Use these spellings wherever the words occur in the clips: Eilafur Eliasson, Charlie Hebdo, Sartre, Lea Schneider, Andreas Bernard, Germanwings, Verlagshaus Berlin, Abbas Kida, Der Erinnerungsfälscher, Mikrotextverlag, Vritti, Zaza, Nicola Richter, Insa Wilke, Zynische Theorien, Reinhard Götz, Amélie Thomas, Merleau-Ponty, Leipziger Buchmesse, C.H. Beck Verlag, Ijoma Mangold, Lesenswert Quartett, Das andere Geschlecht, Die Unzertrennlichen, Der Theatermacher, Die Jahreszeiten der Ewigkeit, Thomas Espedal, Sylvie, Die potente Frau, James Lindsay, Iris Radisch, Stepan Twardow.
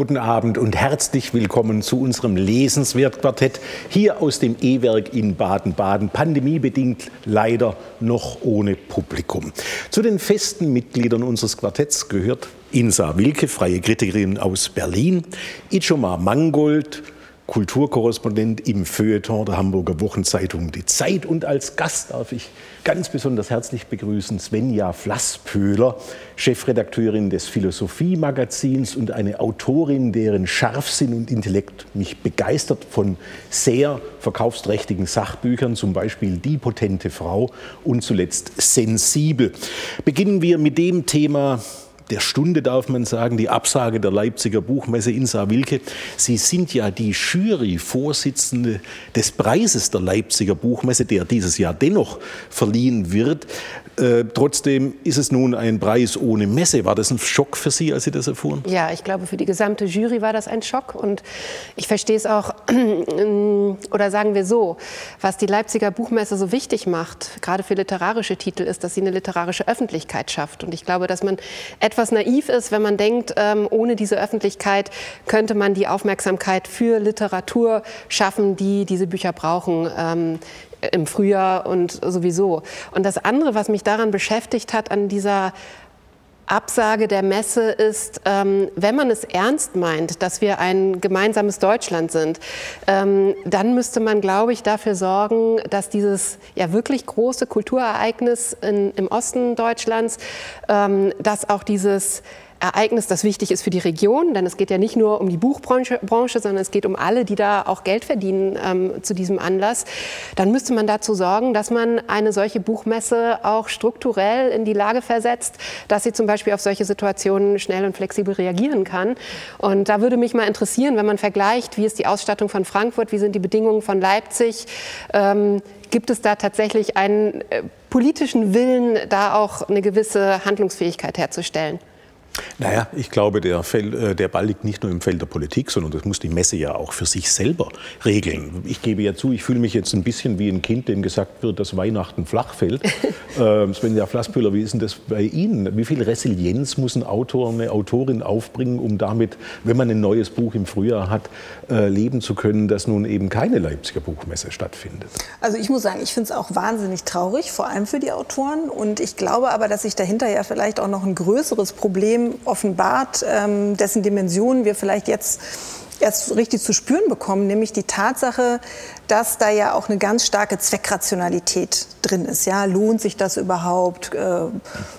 Guten Abend und herzlich willkommen zu unserem Lesenswert Quartett hier aus dem E-Werk in Baden-Baden, pandemiebedingt leider noch ohne Publikum. Zu den festen Mitgliedern unseres Quartetts gehört Insa Wilke, freie Kritikerin aus Berlin, Ijoma Mangold, Kulturkorrespondent im Feuilleton der Hamburger Wochenzeitung Die Zeit, und als Gast darf ich ganz besonders herzlich begrüßen Svenja Flaßpöhler, Chefredakteurin des Philosophie Magazins und eine Autorin, deren Scharfsinn und Intellekt mich begeistert, von sehr verkaufsträchtigen Sachbüchern, zum Beispiel Die potente Frau und zuletzt Sensibel. Beginnen wir mit dem Thema der Stunde, darf man sagen, die Absage der Leipziger Buchmesse. Insa Wilke, Sie sind ja die Juryvorsitzende des Preises der Leipziger Buchmesse, der dieses Jahr dennoch verliehen wird. Trotzdem ist es nun ein Preis ohne Messe. War das ein Schock für Sie, als Sie das erfuhren? Ja, ich glaube, für die gesamte Jury war das ein Schock. Und ich verstehe es auch, oder sagen wir so, was die Leipziger Buchmesse so wichtig macht, gerade für literarische Titel, ist, dass sie eine literarische Öffentlichkeit schafft. Und ich glaube, dass man etwas naiv ist, wenn man denkt, ohne diese Öffentlichkeit könnte man die Aufmerksamkeit für Literatur schaffen, die diese Bücher brauchen, im Frühjahr und sowieso. Und das andere, was mich daran beschäftigt hat, an dieser Absage der Messe ist, wenn man es ernst meint, dass wir ein gemeinsames Deutschland sind, dann müsste man, glaube ich, dafür sorgen, dass dieses ja wirklich große Kulturereignis im Osten Deutschlands, dass auch dieses Ereignis, das wichtig ist für die Region, denn es geht ja nicht nur um die Buchbranche, sondern es geht um alle, die da auch Geld verdienen zu diesem Anlass, dann müsste man dazu sorgen, dass man eine solche Buchmesse auch strukturell in die Lage versetzt, dass sie zum Beispiel auf solche Situationen schnell und flexibel reagieren kann. Und da würde mich mal interessieren, wenn man vergleicht, wie ist die Ausstattung von Frankfurt, wie sind die Bedingungen von Leipzig, gibt es da tatsächlich einen politischen Willen, da auch eine gewisse Handlungsfähigkeit herzustellen? Naja, ich glaube, der Ball liegt nicht nur im Feld der Politik, sondern das muss die Messe ja auch für sich selber regeln. Ich gebe ja zu, ich fühle mich jetzt ein bisschen wie ein Kind, dem gesagt wird, dass Weihnachten flach fällt. Svenja Flaßpöhler, wie ist denn das bei Ihnen? Wie viel Resilienz muss ein Autor, eine Autorin aufbringen, um damit, wenn man ein neues Buch im Frühjahr hat, leben zu können, dass nun eben keine Leipziger Buchmesse stattfindet? Also ich muss sagen, ich finde es auch wahnsinnig traurig, vor allem für die Autoren. Und ich glaube aber, dass sich dahinter ja vielleicht auch noch ein größeres Problem offenbart, dessen Dimensionen wir vielleicht jetzt erst richtig zu spüren bekommen, nämlich die Tatsache, dass da ja auch eine ganz starke Zweckrationalität drin ist. Ja, lohnt sich das überhaupt?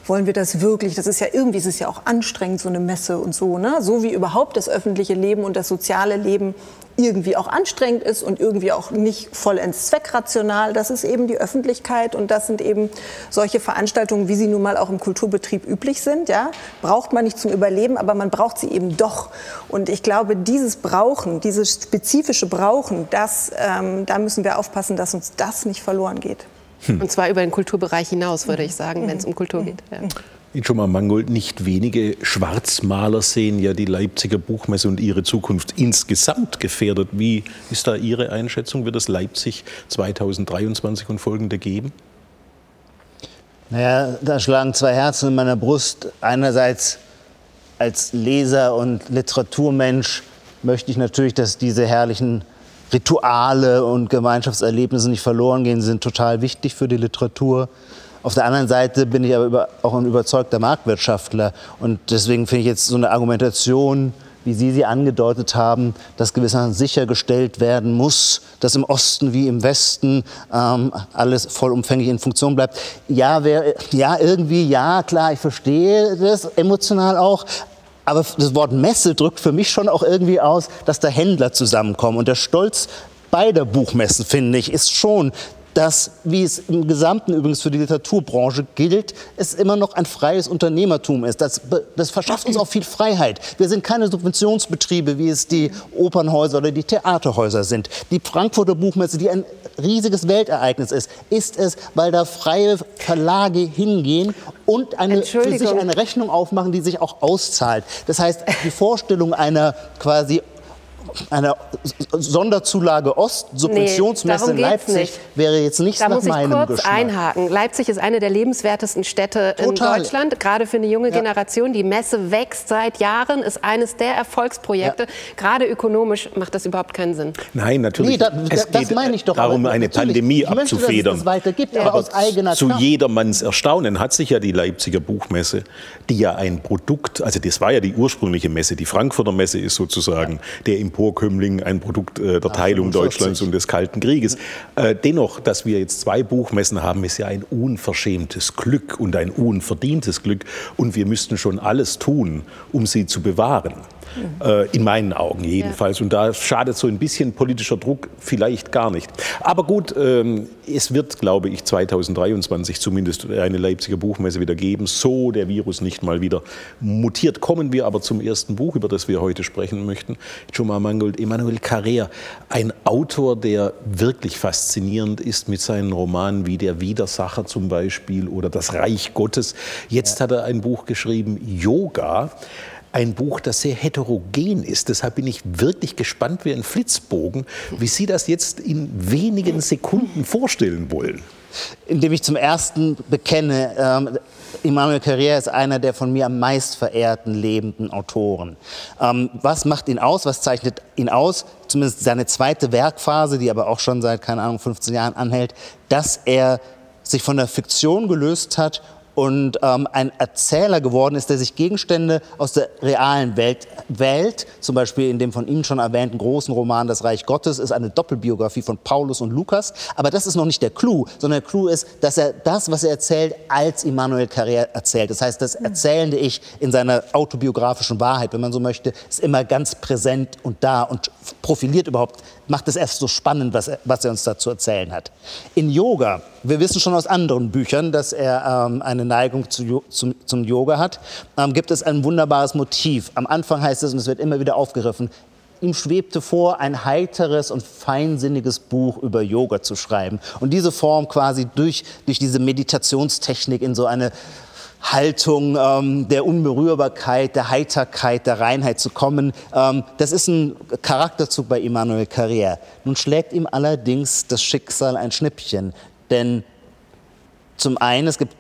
Wollen wir das wirklich? Das ist ja irgendwie, es ist ja auch anstrengend, so eine Messe und so, ne? So wie überhaupt das öffentliche Leben und das soziale Leben irgendwie auch anstrengend ist und irgendwie auch nicht vollends zweckrational. Das ist eben die Öffentlichkeit, und das sind eben solche Veranstaltungen, wie sie nun mal auch im Kulturbetrieb üblich sind. Ja? Braucht man nicht zum Überleben, aber man braucht sie eben doch. Und ich glaube, dieses Brauchen, dieses spezifische Brauchen, das, da müssen wir aufpassen, dass uns das nicht verloren geht. Und zwar über den Kulturbereich hinaus, würde ich sagen, wenn es um Kultur geht. Ja. Ijoma Mangold, nicht wenige Schwarzmaler sehen ja die Leipziger Buchmesse und ihre Zukunft insgesamt gefährdet. Wie ist da Ihre Einschätzung? Wird es Leipzig 2023 und folgende geben? Naja, da schlagen zwei Herzen in meiner Brust. Einerseits als Leser und Literaturmensch möchte ich natürlich, dass diese herrlichen Rituale und Gemeinschaftserlebnisse nicht verloren gehen, sind total wichtig für die Literatur. Auf der anderen Seite bin ich aber auch ein überzeugter Marktwirtschaftler, und deswegen finde ich jetzt so eine Argumentation, wie Sie sie angedeutet haben, dass gewissermaßen sichergestellt werden muss, dass im Osten wie im Westen alles vollumfänglich in Funktion bleibt. Ja, klar, ich verstehe das emotional auch. Aber das Wort Messe drückt für mich schon auch irgendwie aus, dass da Händler zusammenkommen. Und der Stolz beider Buchmessen, finde ich, ist schon, dass, wie es im Gesamten übrigens für die Literaturbranche gilt, es immer noch ein freies Unternehmertum ist. Das verschafft uns auch viel Freiheit. Wir sind keine Subventionsbetriebe, wie es die Opernhäuser oder die Theaterhäuser sind. Die Frankfurter Buchmesse, die ein riesiges Weltereignis ist es, weil da freie Verlage hingehen und für sich eine Rechnung aufmachen, die sich auch auszahlt. Das heißt, die Vorstellung einer quasi einer Sonderzulage Ost, Subventionsmesse in Leipzig wäre jetzt nicht nach meinem Geschmack. Da muss ich kurz einhaken. Leipzig ist eine der lebenswertesten Städte in Deutschland, gerade für eine junge Generation. Die Messe wächst seit Jahren, ist eines der Erfolgsprojekte. Gerade ökonomisch macht das überhaupt keinen Sinn. Nein, natürlich. Nee, das meine ich doch. Darum eine Pandemie abzufedern. Dass es weitergibt, aber aus eigener Kraft. Zu jedermanns Erstaunen hat sich ja die Leipziger Buchmesse, die ja ein Produkt, also das war ja die ursprüngliche Messe, die Frankfurter Messe ist sozusagen der Emporkömmling, ein Produkt der Teilung Deutschlands und des Kalten Krieges. Dennoch, dass wir jetzt zwei Buchmessen haben, ist ja ein unverschämtes Glück und ein unverdientes Glück. Und wir müssten schon alles tun, um sie zu bewahren. In meinen Augen jedenfalls. Und da schadet so ein bisschen politischer Druck vielleicht gar nicht. Aber gut, es wird, glaube ich, 2023 zumindest eine Leipziger Buchmesse wieder geben, so der Virus nicht mal wieder mutiert. Kommen wir aber zum ersten Buch, über das wir heute sprechen möchten. Ijoma Mangold, Emmanuel Carrère, ein Autor, der wirklich faszinierend ist mit seinen Romanen wie Der Widersacher zum Beispiel oder Das Reich Gottes. Jetzt hat er ein Buch geschrieben, Yoga. Ein Buch, das sehr heterogen ist. Deshalb bin ich wirklich gespannt wie ein Flitzbogen, wie Sie das jetzt in wenigen Sekunden vorstellen wollen. Indem ich zum Ersten bekenne, Emmanuel Carrère ist einer der von mir am meist verehrten lebenden Autoren. Was macht ihn aus, was zeichnet ihn aus? Zumindest seine zweite Werkphase, die aber auch schon seit, keine Ahnung, 15 Jahren anhält, dass er sich von der Fiktion gelöst hat und ein Erzähler geworden ist, der sich Gegenstände aus der realen Welt wählt. Zum Beispiel in dem von Ihnen schon erwähnten großen Roman Das Reich Gottes ist eine Doppelbiografie von Paulus und Lukas. Aber das ist noch nicht der Clou, sondern der Clou ist, dass er das, was er erzählt, als Emmanuel Carrère erzählt. Das heißt, das erzählende Ich in seiner autobiografischen Wahrheit, wenn man so möchte, ist immer ganz präsent und da und profiliert überhaupt, macht es erst so spannend, was er uns da zu erzählen hat. In Yoga, wir wissen schon aus anderen Büchern, dass er eine Neigung zum Yoga hat, gibt es ein wunderbares Motiv. Am Anfang heißt es, und es wird immer wieder aufgegriffen, ihm schwebte vor, ein heiteres und feinsinniges Buch über Yoga zu schreiben. Und diese Form quasi durch diese Meditationstechnik in so eine Haltung der Unberührbarkeit, der Heiterkeit, der Reinheit zu kommen. Das ist ein Charakterzug bei Emmanuel Carrère. Nun schlägt ihm allerdings das Schicksal ein Schnippchen, denn zum einen, es gibt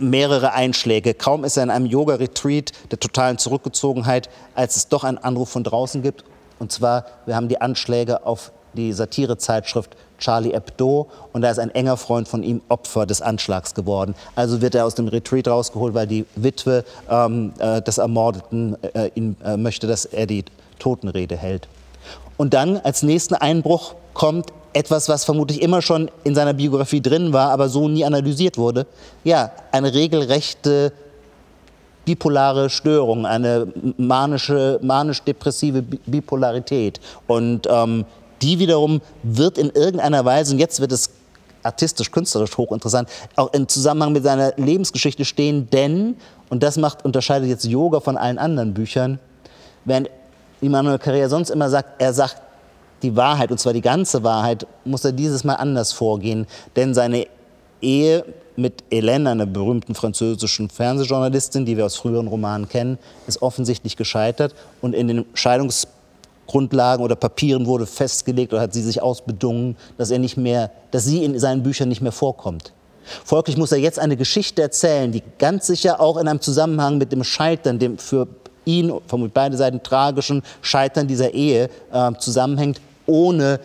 mehrere Einschläge. Kaum ist er in einem Yoga-Retreat der totalen Zurückgezogenheit, als es doch einen Anruf von draußen gibt. Und zwar, wir haben die Anschläge auf die Satirezeitschrift Charlie Hebdo, und da ist ein enger Freund von ihm Opfer des Anschlags geworden. Also wird er aus dem Retreat rausgeholt, weil die Witwe des Ermordeten möchte, dass er die Totenrede hält. Und dann als nächsten Einbruch kommt etwas, was vermutlich immer schon in seiner Biografie drin war, aber so nie analysiert wurde. Ja, eine regelrechte bipolare Störung, eine manisch-depressive Bipolarität. Und die wiederum wird in irgendeiner Weise, und jetzt wird es artistisch-künstlerisch hochinteressant, auch im Zusammenhang mit seiner Lebensgeschichte stehen, denn, und das unterscheidet jetzt Yoga von allen anderen Büchern, während Emmanuel Carrère sonst immer sagt, er sagt die Wahrheit, und zwar die ganze Wahrheit, muss er dieses Mal anders vorgehen. Denn seine Ehe mit Hélène, einer berühmten französischen Fernsehjournalistin, die wir aus früheren Romanen kennen, ist offensichtlich gescheitert. Und in den Scheidungsgrundlagen oder Papieren wurde festgelegt, oder hat sie sich ausbedungen, dass sie in seinen Büchern nicht mehr vorkommt. Folglich muss er jetzt eine Geschichte erzählen, die ganz sicher auch in einem Zusammenhang mit dem Scheitern, dem für ihn, vermutlich beide Seiten, tragischen Scheitern dieser Ehe zusammenhängt, ohne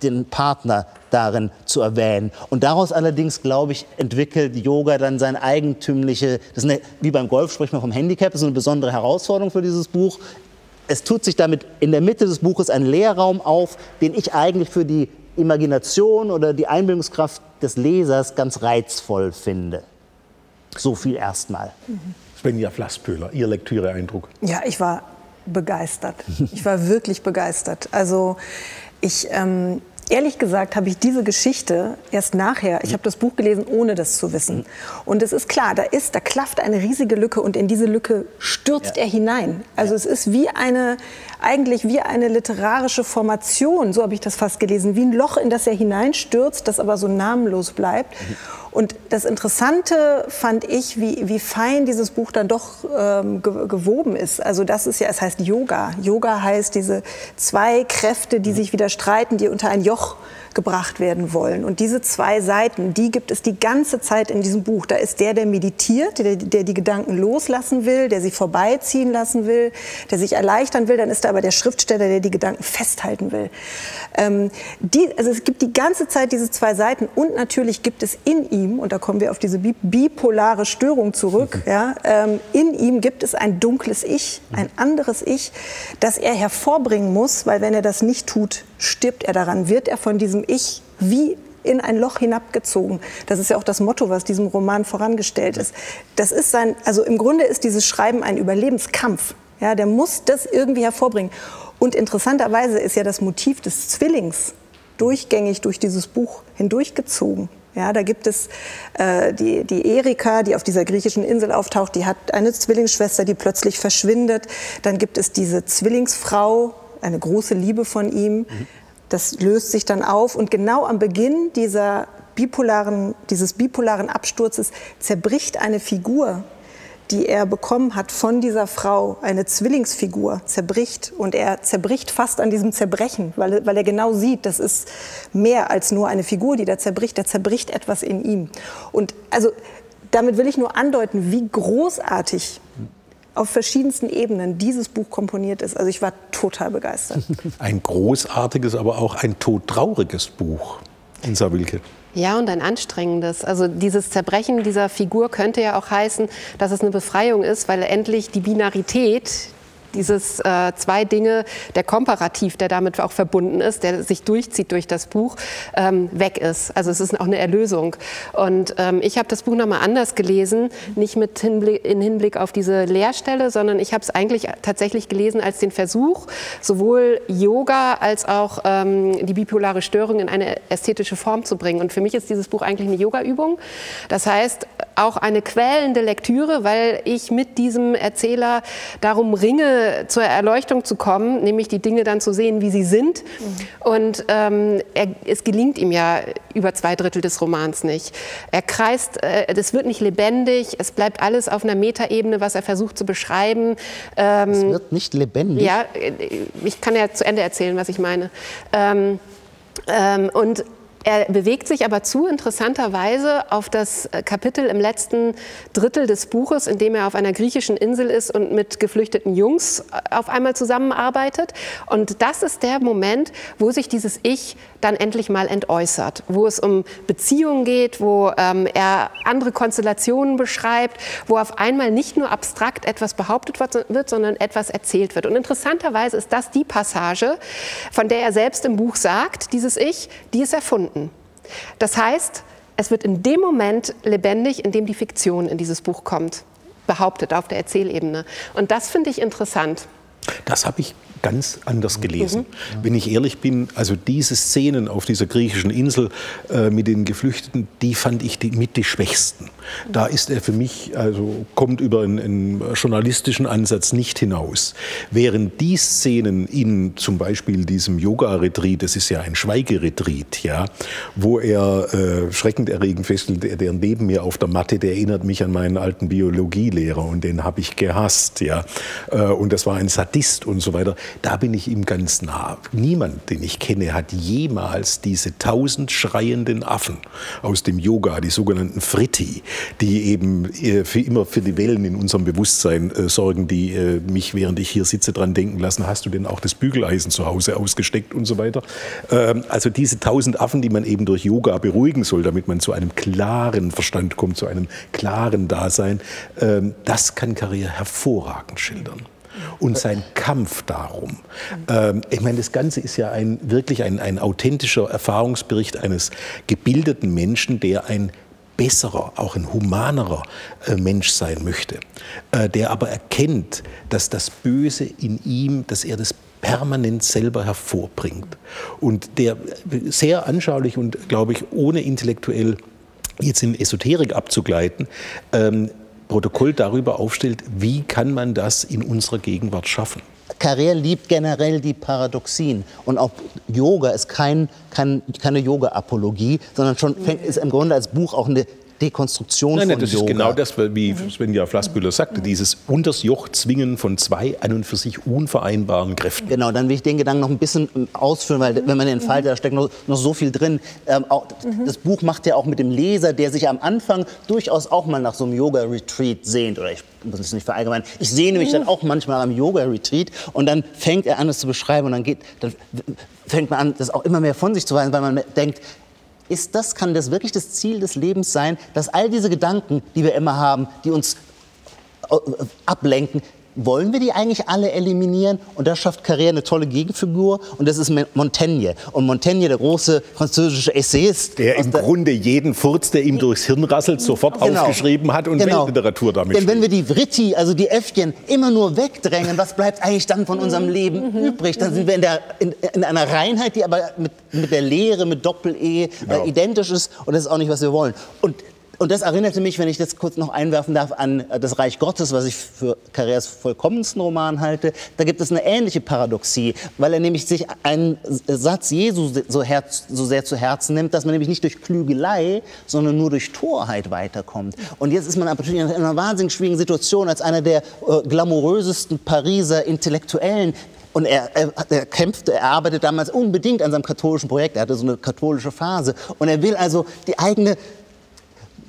den Partner darin zu erwähnen. Und daraus allerdings, glaube ich, entwickelt Yoga dann sein eigentümliche, wie beim Golf spricht man vom Handicap, das ist eine besondere Herausforderung für dieses Buch. Es tut sich damit in der Mitte des Buches ein Leerraum auf, den ich eigentlich für die Imagination oder die Einbildungskraft des Lesers ganz reizvoll finde. So viel erstmal. Svenja Flaßpöhler, Ihr Lektüre-Eindruck? Ja, ich war begeistert. Ich war wirklich begeistert. Also ich, ehrlich gesagt, habe ich diese Geschichte erst nachher, ich habe das Buch gelesen, ohne das zu wissen. Und es ist klar, da klafft eine riesige Lücke, und in diese Lücke stürzt er hinein. Also es ist eigentlich wie eine literarische Formation, so habe ich das fast gelesen, wie ein Loch, in das er hineinstürzt, das aber so namenlos bleibt. Und das Interessante fand ich, wie fein dieses Buch dann doch gewoben ist. Also das ist ja, es heißt Yoga. Yoga heißt diese zwei Kräfte, die sich wieder streiten, die unter ein Joch gebracht werden wollen. Und diese zwei Seiten, die gibt es die ganze Zeit in diesem Buch. Da ist der meditiert, der die Gedanken loslassen will, der sie vorbeiziehen lassen will, der sich erleichtern will. Dann ist da aber der Schriftsteller, der die Gedanken festhalten will. Also es gibt die ganze Zeit diese zwei Seiten. Und natürlich gibt es in ihm, und da kommen wir auf diese bipolare Störung zurück, ja, in ihm gibt es ein dunkles Ich, ein anderes Ich, das er hervorbringen muss, weil wenn er das nicht tut, stirbt er daran, wird er von diesem Ich wie in ein Loch hinabgezogen. Das ist ja auch das Motto, was diesem Roman vorangestellt ist. Das ist sein, also im Grunde ist dieses Schreiben ein Überlebenskampf. Ja, der muss das irgendwie hervorbringen. Und interessanterweise ist ja das Motiv des Zwillings durchgängig durch dieses Buch hindurchgezogen. Ja, da gibt es die Erika, die auf dieser griechischen Insel auftaucht, die hat eine Zwillingsschwester, die plötzlich verschwindet. Dann gibt es diese Zwillingsfrau, eine große Liebe von ihm. Das löst sich dann auf und genau am Beginn dieses bipolaren Absturzes zerbricht eine Figur, die er bekommen hat von dieser Frau, eine Zwillingsfigur, zerbricht. Und er zerbricht fast an diesem Zerbrechen, weil er genau sieht, das ist mehr als nur eine Figur, die da zerbricht. Da zerbricht etwas in ihm. Und also damit will ich nur andeuten, wie großartig auf verschiedensten Ebenen dieses Buch komponiert ist. Also ich war total begeistert. Ein großartiges, aber auch ein todtrauriges Buch, Insa Wilke. Ja, und ein anstrengendes. Also dieses Zerbrechen dieser Figur könnte ja auch heißen, dass es eine Befreiung ist, weil endlich die Binarität, dieses zwei Dinge, der Komparativ, der damit auch verbunden ist, der sich durchzieht durch das Buch, weg ist. Also es ist auch eine Erlösung. Und ich habe das Buch nochmal anders gelesen, nicht mit Hinblick auf diese Lehrstelle, sondern ich habe es eigentlich tatsächlich gelesen als den Versuch, sowohl Yoga als auch die bipolare Störung in eine ästhetische Form zu bringen. Und für mich ist dieses Buch eigentlich eine Yoga-Übung. Das heißt, auch eine quälende Lektüre, weil ich mit diesem Erzähler darum ringe, zur Erleuchtung zu kommen, nämlich die Dinge dann zu sehen, wie sie sind. Und es gelingt ihm ja über 2/3 des Romans nicht. Er kreist, das wird nicht lebendig, es bleibt alles auf einer Metaebene, was er versucht zu beschreiben. Es wird nicht lebendig? Ja, ich kann ja zu Ende erzählen, was ich meine. Und er bewegt sich aber zu interessanterweise auf das Kapitel im letzten Drittel des Buches, in dem er auf einer griechischen Insel ist und mit geflüchteten Jungs auf einmal zusammenarbeitet. Und das ist der Moment, wo sich dieses Ich dann endlich mal entäußert, wo es um Beziehungen geht, wo er andere Konstellationen beschreibt, wo auf einmal nicht nur abstrakt etwas behauptet wird, sondern etwas erzählt wird. Und interessanterweise ist das die Passage, von der er selbst im Buch sagt, dieses Ich, die ist erfunden. Das heißt, es wird in dem Moment lebendig, in dem die Fiktion in dieses Buch kommt, behauptet auf der Erzählebene. Und das finde ich interessant. Das habe ich ganz anders gelesen. Wenn ich ehrlich bin, also diese Szenen auf dieser griechischen Insel mit den Geflüchteten, die fand ich mit die schwächsten. Da ist er für mich, also kommt über einen journalistischen Ansatz nicht hinaus. Während die Szenen in zum Beispiel diesem Yoga-Retreat, das ist ja ein Schweigeretreat, ja, wo er schreckenderregend feststellt, der neben mir auf der Matte, der erinnert mich an meinen alten Biologielehrer und den habe ich gehasst, ja. Und das war ein Sadist und so weiter. Da bin ich ihm ganz nah. Niemand, den ich kenne, hat jemals diese 1000 schreienden Affen aus dem Yoga, die sogenannten Fritti, die eben für immer für die Wellen in unserem Bewusstsein sorgen, die mich, während ich hier sitze, dran denken lassen, hast du denn auch das Bügeleisen zu Hause ausgesteckt und so weiter. Also diese 1000 Affen, die man eben durch Yoga beruhigen soll, damit man zu einem klaren Verstand kommt, zu einem klaren Dasein, das kann Carrère hervorragend schildern. Und sein Kampf darum. Ich meine, das Ganze ist ja wirklich ein authentischer Erfahrungsbericht eines gebildeten Menschen, der ein besserer, auch ein humanerer Mensch sein möchte. Der aber erkennt, dass das Böse in ihm, dass er das permanent selber hervorbringt. Und der sehr anschaulich und, glaube ich, ohne intellektuell jetzt in Esoterik abzugleiten, Protokoll darüber aufstellt, wie kann man das in unserer Gegenwart schaffen. Carrère liebt generell die Paradoxien. Und auch Yoga ist keine Yoga-Apologie, sondern schon fängt, ist im Grunde als Buch auch eine Rekonstruktion von Yoga. Das ist genau das, wie Svenja Flaßpöhler sagte, dieses unters Joch zwingen von zwei an und für sich unvereinbaren Kräften. Genau, dann will ich den Gedanken noch ein bisschen ausführen, weil wenn man den entfaltet, da steckt noch so viel drin. Auch, das Buch macht ja auch mit dem Leser, der sich am Anfang durchaus auch mal nach so einem Yoga-Retreat sehnt, oder ich muss es nicht verallgemeinern, ich sehne mich dann auch manchmal am Yoga-Retreat und dann fängt er an, es zu beschreiben und dann fängt man an, das auch immer mehr von sich zu weisen, weil man denkt, kann das wirklich das Ziel des Lebens sein, dass all diese Gedanken, die wir immer haben, die uns ablenken, wollen wir die eigentlich alle eliminieren? Und da schafft Carrère eine tolle Gegenfigur und das ist Montaigne. Und Montaigne, der große französische Essayist. Der im Grunde jeden Furz, der ihm durchs Hirn rasselt, sofort aufgeschrieben hat und Weltliteratur damit spielt. Denn wenn wir die Vritti, also die Äffchen, immer nur wegdrängen, was bleibt eigentlich dann von unserem Leben übrig? Dann sind wir in einer Reinheit, die aber mit der Leere, mit Doppel-E identisch ist. Und das ist auch nicht, was wir wollen. Und das erinnerte mich, wenn ich das kurz noch einwerfen darf, an Das Reich Gottes, was ich für Carrères vollkommensten Roman halte. Da gibt es eine ähnliche Paradoxie, weil er nämlich sich einen Satz Jesu so sehr zu Herzen nimmt, dass man nämlich nicht durch Klügelei, sondern nur durch Torheit weiterkommt. Und jetzt ist man natürlich in einer wahnsinnig schwierigen Situation als einer der glamourösesten Pariser Intellektuellen. Und er kämpfte, er arbeitet damals unbedingt an seinem katholischen Projekt. Er hatte so eine katholische Phase. Und er will also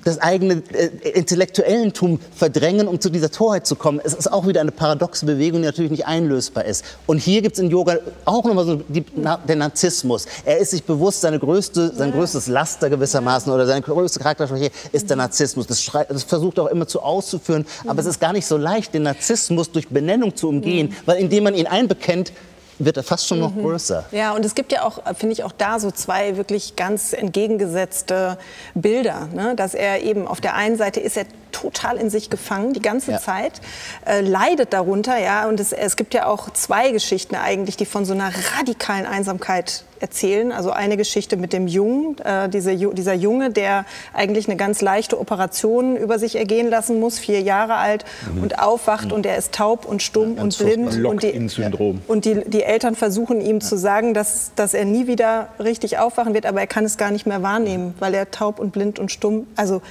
das eigene Intellektuellentum verdrängen, um zu dieser Torheit zu kommen. Es ist auch wieder eine paradoxe Bewegung, die natürlich nicht einlösbar ist. Und hier gibt es in Yoga auch nochmal so den Narzissmus. Er ist sich bewusst, sein größtes Laster gewissermaßen oder seine größte Charakterschwäche ist der Narzissmus. Das versucht er auch immer auszuführen. Aber es ist gar nicht so leicht, den Narzissmus durch Benennung zu umgehen, weil indem man ihn einbekennt, wird er fast schon noch größer. Ja, und es gibt ja auch, finde ich, auch da so zwei wirklich ganz entgegengesetzte Bilder, ne? Dass er eben auf der einen Seite ist er total in sich gefangen, die ganze Zeit, leidet darunter, ja, und es gibt ja auch zwei Geschichten eigentlich, die von so einer radikalen Einsamkeit erzählen. Also eine Geschichte mit dem Jungen, dieser Junge, der eigentlich eine ganz leichte Operation über sich ergehen lassen muss, 4 Jahre alt, und aufwacht und er ist taub und stumm und blind. Und die Eltern versuchen ihm zu sagen, dass er nie wieder richtig aufwachen wird, aber er kann es gar nicht mehr wahrnehmen, weil er taub und blind und stumm, also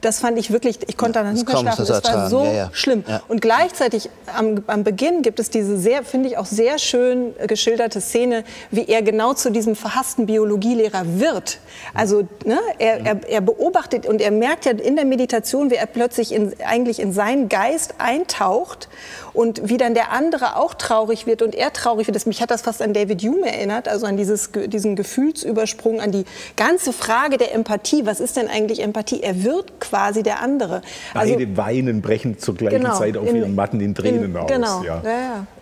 das fand ich wirklich, ich konnte dann nicht mehr schlafen, das war so schlimm. Ja. Und gleichzeitig am Beginn gibt es diese sehr, finde ich auch sehr schön geschilderte Szene, wie er genau zu diesem verhassten Biologielehrer wird. Also ne, er beobachtet und er merkt ja in der Meditation, wie er plötzlich eigentlich in seinen Geist eintaucht und wie dann der andere auch traurig wird und er traurig wird. Mich hat das fast an David Hume erinnert, also an diesen Gefühlsübersprung, an die ganze Frage der Empathie. Was ist denn eigentlich Empathie? Er wird quasi der andere. Beide weinen, brechen zur gleichen Zeit auf ihren Matten in Tränen aus. Genau.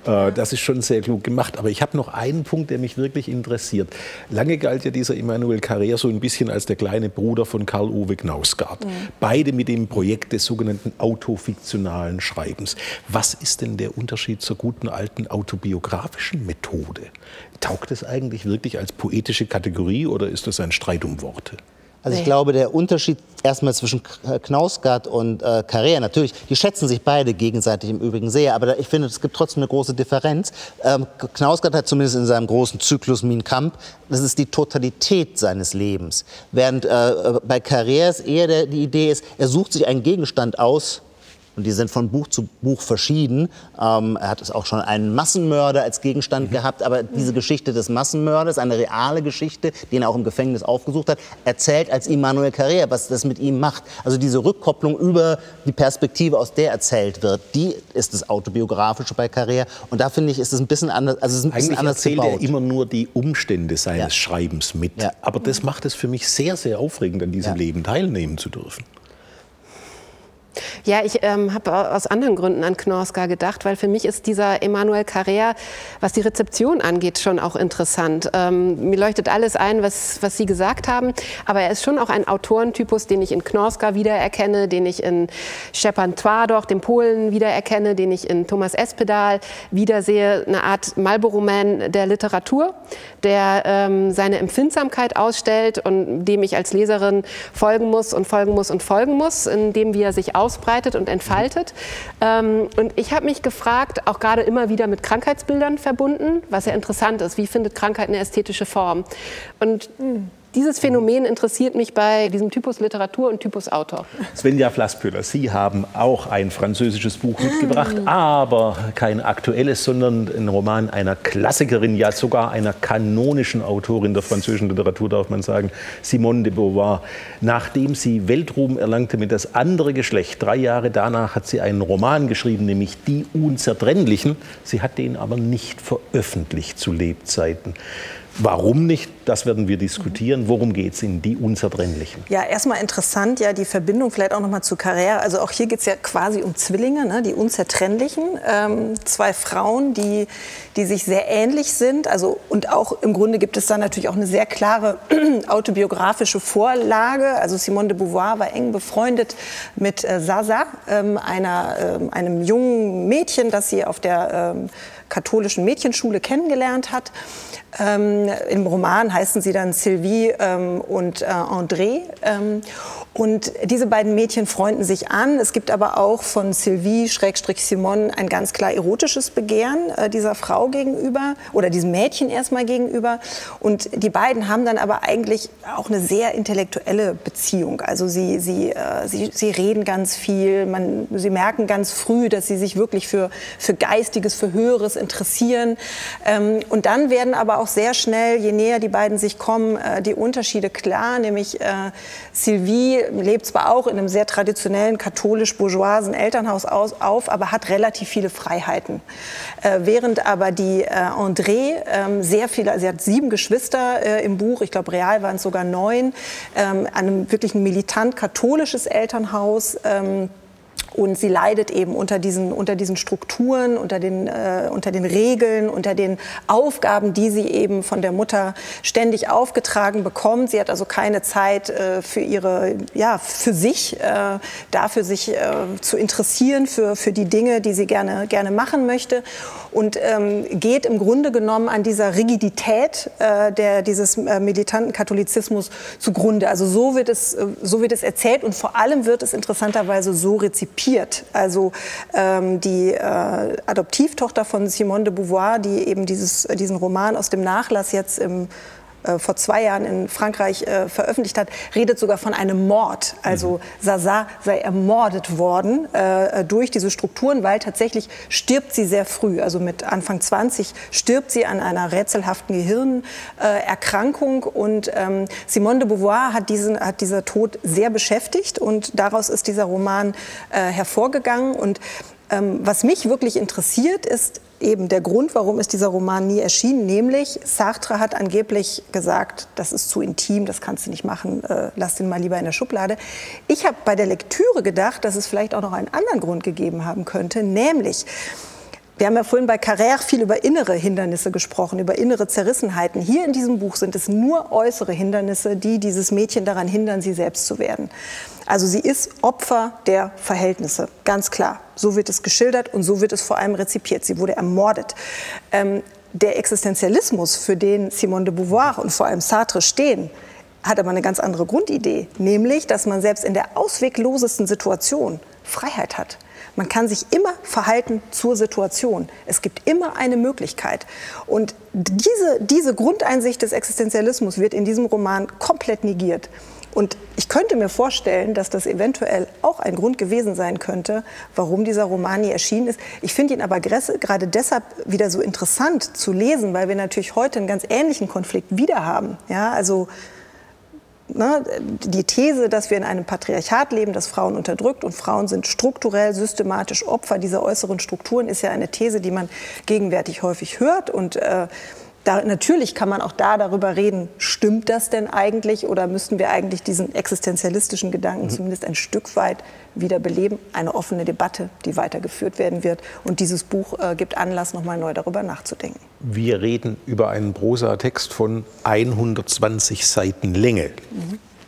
Das ist schon sehr klug gemacht. Aber ich habe noch einen Punkt, der mich wirklich interessiert. Lange galt ja dieser Emmanuel Carrère so ein bisschen als der kleine Bruder von Karl Uwe Knausgard. Beide mit dem Projekt des sogenannten autofiktionalen Schreibens. Was ist denn der Unterschied zur guten alten autobiografischen Methode? Taugt es eigentlich wirklich als poetische Kategorie oder ist das ein Streit um Worte? Also ich glaube, der Unterschied erstmal zwischen Knausgard und Carrère, natürlich, die schätzen sich beide gegenseitig im Übrigen sehr, aber ich finde, es gibt trotzdem eine große Differenz. Knausgard hat zumindest in seinem großen Zyklus Mein Kampf, das ist die Totalität seines Lebens. Während bei Carrères eher die Idee ist, er sucht sich einen Gegenstand aus, und die sind von Buch zu Buch verschieden. Er hat es auch schon einen Massenmörder als Gegenstand gehabt, aber diese Geschichte des Massenmörders, eine reale Geschichte, die er auch im Gefängnis aufgesucht hat, erzählt als Emmanuel Carrère, was das mit ihm macht. Also diese Rückkopplung über die Perspektive, aus der erzählt wird, die ist das Autobiografische bei Carrère. Und da finde ich, ist es ein bisschen anders, also es ist ein bisschen anders gebaut. Eigentlich erzählt er immer nur die Umstände seines Schreibens mit. Ja. Aber das macht es für mich sehr, sehr aufregend, an diesem Leben teilnehmen zu dürfen. Ja, ich habe aus anderen Gründen an Knausgard gedacht, weil für mich ist dieser Emmanuel Carrère, was die Rezeption angeht, schon auch interessant. Mir leuchtet alles ein, was Sie gesagt haben, aber er ist schon auch ein Autorentypus, den ich in Knausgard wiedererkenne, den ich in Stepan Twardow, dem Polen, wiedererkenne, den ich in Thomas Espedal wiedersehe, eine Art Marlboro-Man der Literatur, der seine Empfindsamkeit ausstellt und dem ich als Leserin folgen muss und folgen muss und folgen muss, indem wie er sich ausbreitet und entfaltet. Und ich habe mich gefragt, auch gerade immer wieder mit Krankheitsbildern verbunden, was ja interessant ist, wie findet Krankheit eine ästhetische Form? Und Dieses Phänomen interessiert mich bei diesem Typus Literatur und Typus Autor. Svenja Flaßpöhler, Sie haben auch ein französisches Buch mitgebracht, aber kein aktuelles, sondern einen Roman einer Klassikerin, ja sogar einer kanonischen Autorin der französischen Literatur, darf man sagen, Simone de Beauvoir. Nachdem sie Weltruhm erlangte mit Das andere Geschlecht, 3 Jahre danach hat sie einen Roman geschrieben, nämlich Die Unzertrennlichen. Sie hat den aber nicht veröffentlicht zu Lebzeiten. Warum nicht? Das werden wir diskutieren. Worum geht es in Die Unzertrennlichen? Ja, erstmal interessant, ja, die Verbindung vielleicht auch nochmal zu Carrère. Also auch hier geht es ja quasi um Zwillinge, ne? Die Unzertrennlichen. Zwei Frauen, die sich sehr ähnlich sind. Also, und auch im Grunde gibt es da natürlich auch eine sehr klare autobiografische Vorlage. Also Simone de Beauvoir war eng befreundet mit Zaza, einem jungen Mädchen, das sie auf der katholischen Mädchenschule kennengelernt hat. Im Roman heißen sie dann Sylvie und André. Und diese beiden Mädchen freunden sich an. Es gibt aber auch von Sylvie/Simon ein ganz klar erotisches Begehren dieser Frau gegenüber oder diesem Mädchen erstmal gegenüber. Und die beiden haben dann aber eigentlich auch eine sehr intellektuelle Beziehung. Also sie reden ganz viel, sie merken ganz früh, dass sie sich wirklich für Geistiges, für Höheres interessieren. Und dann werden aber auch sehr schnell, je näher die beiden sich kommen, die Unterschiede klar. Nämlich Sylvie lebt zwar auch in einem sehr traditionellen katholisch-bourgeoisen Elternhaus auf, aber hat relativ viele Freiheiten. Während aber die André sehr viele, sie hat 7 Geschwister im Buch, ich glaube real waren es sogar 9, an einem wirklich militant katholisches Elternhaus. Und sie leidet eben unter diesen Strukturen, unter den Regeln, unter den Aufgaben, die sie eben von der Mutter ständig aufgetragen bekommt. Sie hat also keine Zeit für sich zu interessieren, für die Dinge, die sie gerne machen möchte. Und geht im Grunde genommen an dieser Rigidität dieses militanten Katholizismus zugrunde. Also so wird es erzählt und vor allem wird es interessanterweise so rezipiert. Also die Adoptivtochter von Simone de Beauvoir, die eben diesen Roman aus dem Nachlass jetzt vor 2 Jahren in Frankreich veröffentlicht hat, redet sogar von einem Mord. Also Zaza sei ermordet worden durch diese Strukturen, weil tatsächlich stirbt sie sehr früh. Also mit Anfang 20 stirbt sie an einer rätselhaften Gehirnerkrankung. Und Simone de Beauvoir hat dieser Tod sehr beschäftigt und daraus ist dieser Roman hervorgegangen. Und was mich wirklich interessiert, ist eben der Grund, warum ist dieser Roman nie erschienen, nämlich Sartre hat angeblich gesagt, das ist zu intim, das kannst du nicht machen, lass den mal lieber in der Schublade. Ich habe bei der Lektüre gedacht, dass es vielleicht auch noch einen anderen Grund gegeben haben könnte, nämlich, wir haben ja vorhin bei Carrère viel über innere Hindernisse gesprochen, über innere Zerrissenheiten. Hier in diesem Buch sind es nur äußere Hindernisse, die dieses Mädchen daran hindern, sie selbst zu werden. Also sie ist Opfer der Verhältnisse, ganz klar. So wird es geschildert und so wird es vor allem rezipiert. Sie wurde ermordet. Der Existenzialismus, für den Simone de Beauvoir und vor allem Sartre stehen, hat aber eine ganz andere Grundidee. Nämlich, dass man selbst in der ausweglosesten Situation Freiheit hat. Man kann sich immer verhalten zur Situation. Es gibt immer eine Möglichkeit. Und diese Grundeinsicht des Existenzialismus wird in diesem Roman komplett negiert. Und ich könnte mir vorstellen, dass das eventuell auch ein Grund gewesen sein könnte, warum dieser Roman nie erschienen ist. Ich finde ihn aber gerade deshalb wieder so interessant zu lesen, weil wir natürlich heute einen ganz ähnlichen Konflikt wieder haben. Ja, also die These, dass wir in einem Patriarchat leben, das Frauen unterdrückt und Frauen sind strukturell, systematisch Opfer dieser äußeren Strukturen, ist ja eine These, die man gegenwärtig häufig hört. Und natürlich kann man auch darüber reden, stimmt das denn eigentlich oder müssten wir eigentlich diesen existenzialistischen Gedanken zumindest ein Stück weit wieder beleben? Eine offene Debatte, die weitergeführt werden wird. Und dieses Buch gibt Anlass, nochmal neu darüber nachzudenken. Wir reden über einen Prosatext von 120 Seiten Länge.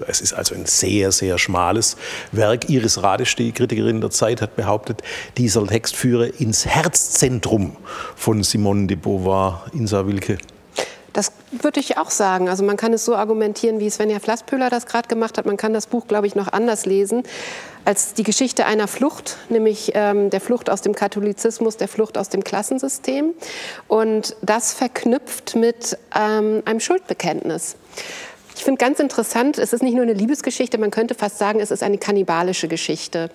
Es ist also ein sehr, sehr schmales Werk. Iris Radisch, die Kritikerin der Zeit, hat behauptet, dieser Text führe ins Herzzentrum von Simone de Beauvoir. Insa Wilke. Das würde ich auch sagen. Also man kann es so argumentieren, wie Svenja Flaßpöhler das gerade gemacht hat. Man kann das Buch, glaube ich, noch anders lesen als die Geschichte einer Flucht, nämlich der Flucht aus dem Katholizismus, der Flucht aus dem Klassensystem. Und das verknüpft mit einem Schuldbekenntnis. Ich finde ganz interessant, es ist nicht nur eine Liebesgeschichte, man könnte fast sagen, es ist eine kannibalische Geschichte.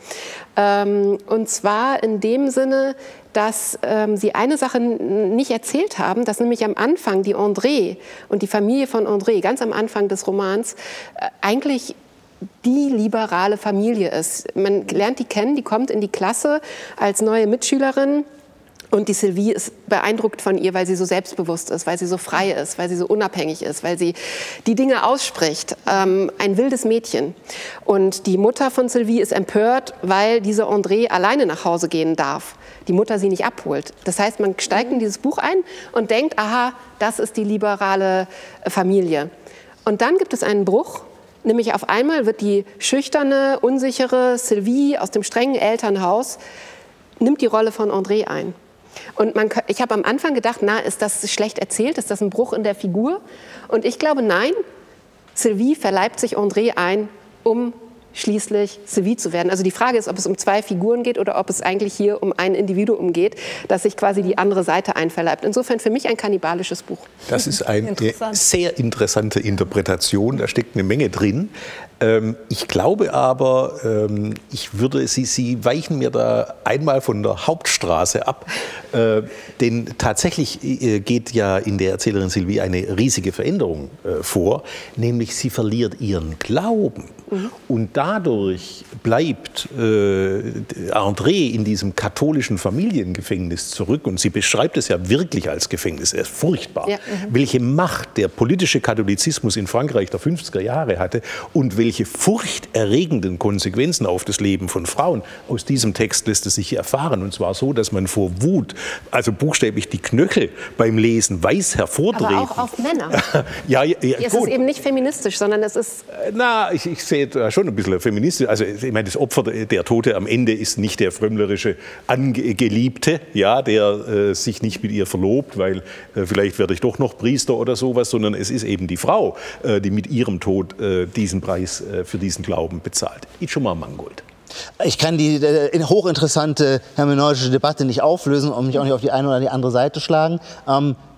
Und zwar in dem Sinne, dass sie eine Sache nicht erzählt haben, dass nämlich am Anfang die André und die Familie von André, ganz am Anfang des Romans, eigentlich die liberale Familie ist. Man lernt die kennen, die kommt in die Klasse als neue Mitschülerin. Und die Sylvie ist beeindruckt von ihr, weil sie so selbstbewusst ist, weil sie so frei ist, weil sie so unabhängig ist, weil sie die Dinge ausspricht. Ein wildes Mädchen. Und die Mutter von Sylvie ist empört, weil diese André alleine nach Hause gehen darf. Die Mutter sie nicht abholt. Das heißt, man steigt in dieses Buch ein und denkt, aha, das ist die liberale Familie. Und dann gibt es einen Bruch. Nämlich auf einmal wird die schüchterne, unsichere Sylvie aus dem strengen Elternhaus, nimmt die Rolle von André ein. Und ich habe am Anfang gedacht, na, ist das schlecht erzählt? Ist das ein Bruch in der Figur? Und ich glaube, nein, Sylvie verleibt sich André ein, um schließlich Sylvie zu werden. Also die Frage ist, ob es um zwei Figuren geht oder ob es eigentlich hier um ein Individuum geht, das sich quasi die andere Seite einverleibt. Insofern für mich ein kannibalisches Buch. Das ist eine sehr interessante Interpretation, da steckt eine Menge drin. Ich glaube aber, Sie weichen mir da einmal von der Hauptstraße ab, denn tatsächlich geht ja in der Erzählerin Sylvie eine riesige Veränderung vor, nämlich sie verliert ihren Glauben. Und dadurch bleibt André in diesem katholischen Familiengefängnis zurück. Und sie beschreibt es ja wirklich als Gefängnis. Er ist furchtbar. Ja. Welche Macht der politische Katholizismus in Frankreich der 50er Jahre hatte und welche furchterregenden Konsequenzen auf das Leben von Frauen. Aus diesem Text lässt es sich erfahren. Und zwar so, dass man vor Wut, also buchstäblich die Knöchel beim Lesen weiß hervordrehen. Aber auch auf Männer. Ja, ja, ja, es ist eben nicht feministisch, sondern es ist... Na, ich sehe schon ein bisschen feministisch, also ich meine, das Opfer, der Tote am Ende ist nicht der frömmlerische Geliebte, ja, der sich nicht mit ihr verlobt, weil vielleicht werde ich doch noch Priester oder sowas, sondern es ist eben die Frau, die mit ihrem Tod diesen Preis für diesen Glauben bezahlt. Ijoma Mangold. Ich kann die hochinteressante hermeneutische Debatte nicht auflösen und mich auch nicht auf die eine oder die andere Seite schlagen.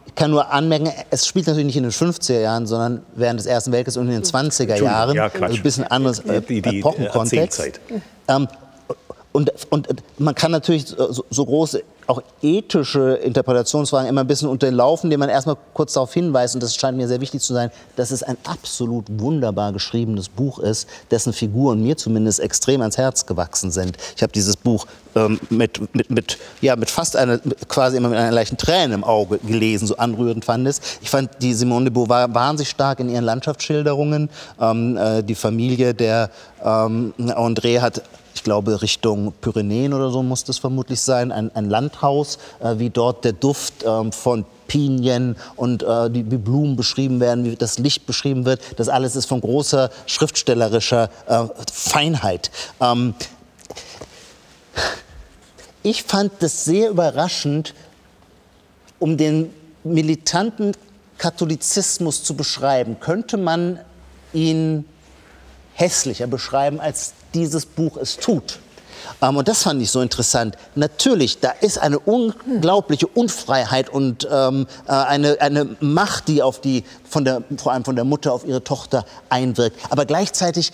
Ich kann nur anmerken, es spielt natürlich nicht in den 50er Jahren, sondern während des Ersten Weltkriegs und in den 20er Jahren. Ja, also ein bisschen anderes Epochenkontext. Und man kann natürlich so große, auch ethische Interpretationsfragen immer ein bisschen unterlaufen, indem man erstmal kurz darauf hinweist, und das scheint mir sehr wichtig zu sein, dass es ein absolut wunderbar geschriebenes Buch ist, dessen Figuren mir zumindest extrem ans Herz gewachsen sind. Ich habe dieses Buch mit fast einer, quasi immer mit einer leichten Träne im Auge gelesen, so anrührend fand es. Ich fand die Simone de Beauvoir wahnsinnig stark in ihren Landschaftsschilderungen. Die Familie der André hat, ich glaube, Richtung Pyrenäen oder so muss das vermutlich sein, ein Landhaus, wie dort der Duft von Pinien und wie Blumen beschrieben werden, wie das Licht beschrieben wird. Das alles ist von großer schriftstellerischer Feinheit. Ich fand das sehr überraschend, um den militanten Katholizismus zu beschreiben, könnte man ihn hässlicher beschreiben, als dieses Buch es tut. Und das fand ich so interessant. Natürlich, da ist eine unglaubliche Unfreiheit und eine Macht, die vor allem von der Mutter auf ihre Tochter einwirkt. Aber gleichzeitig,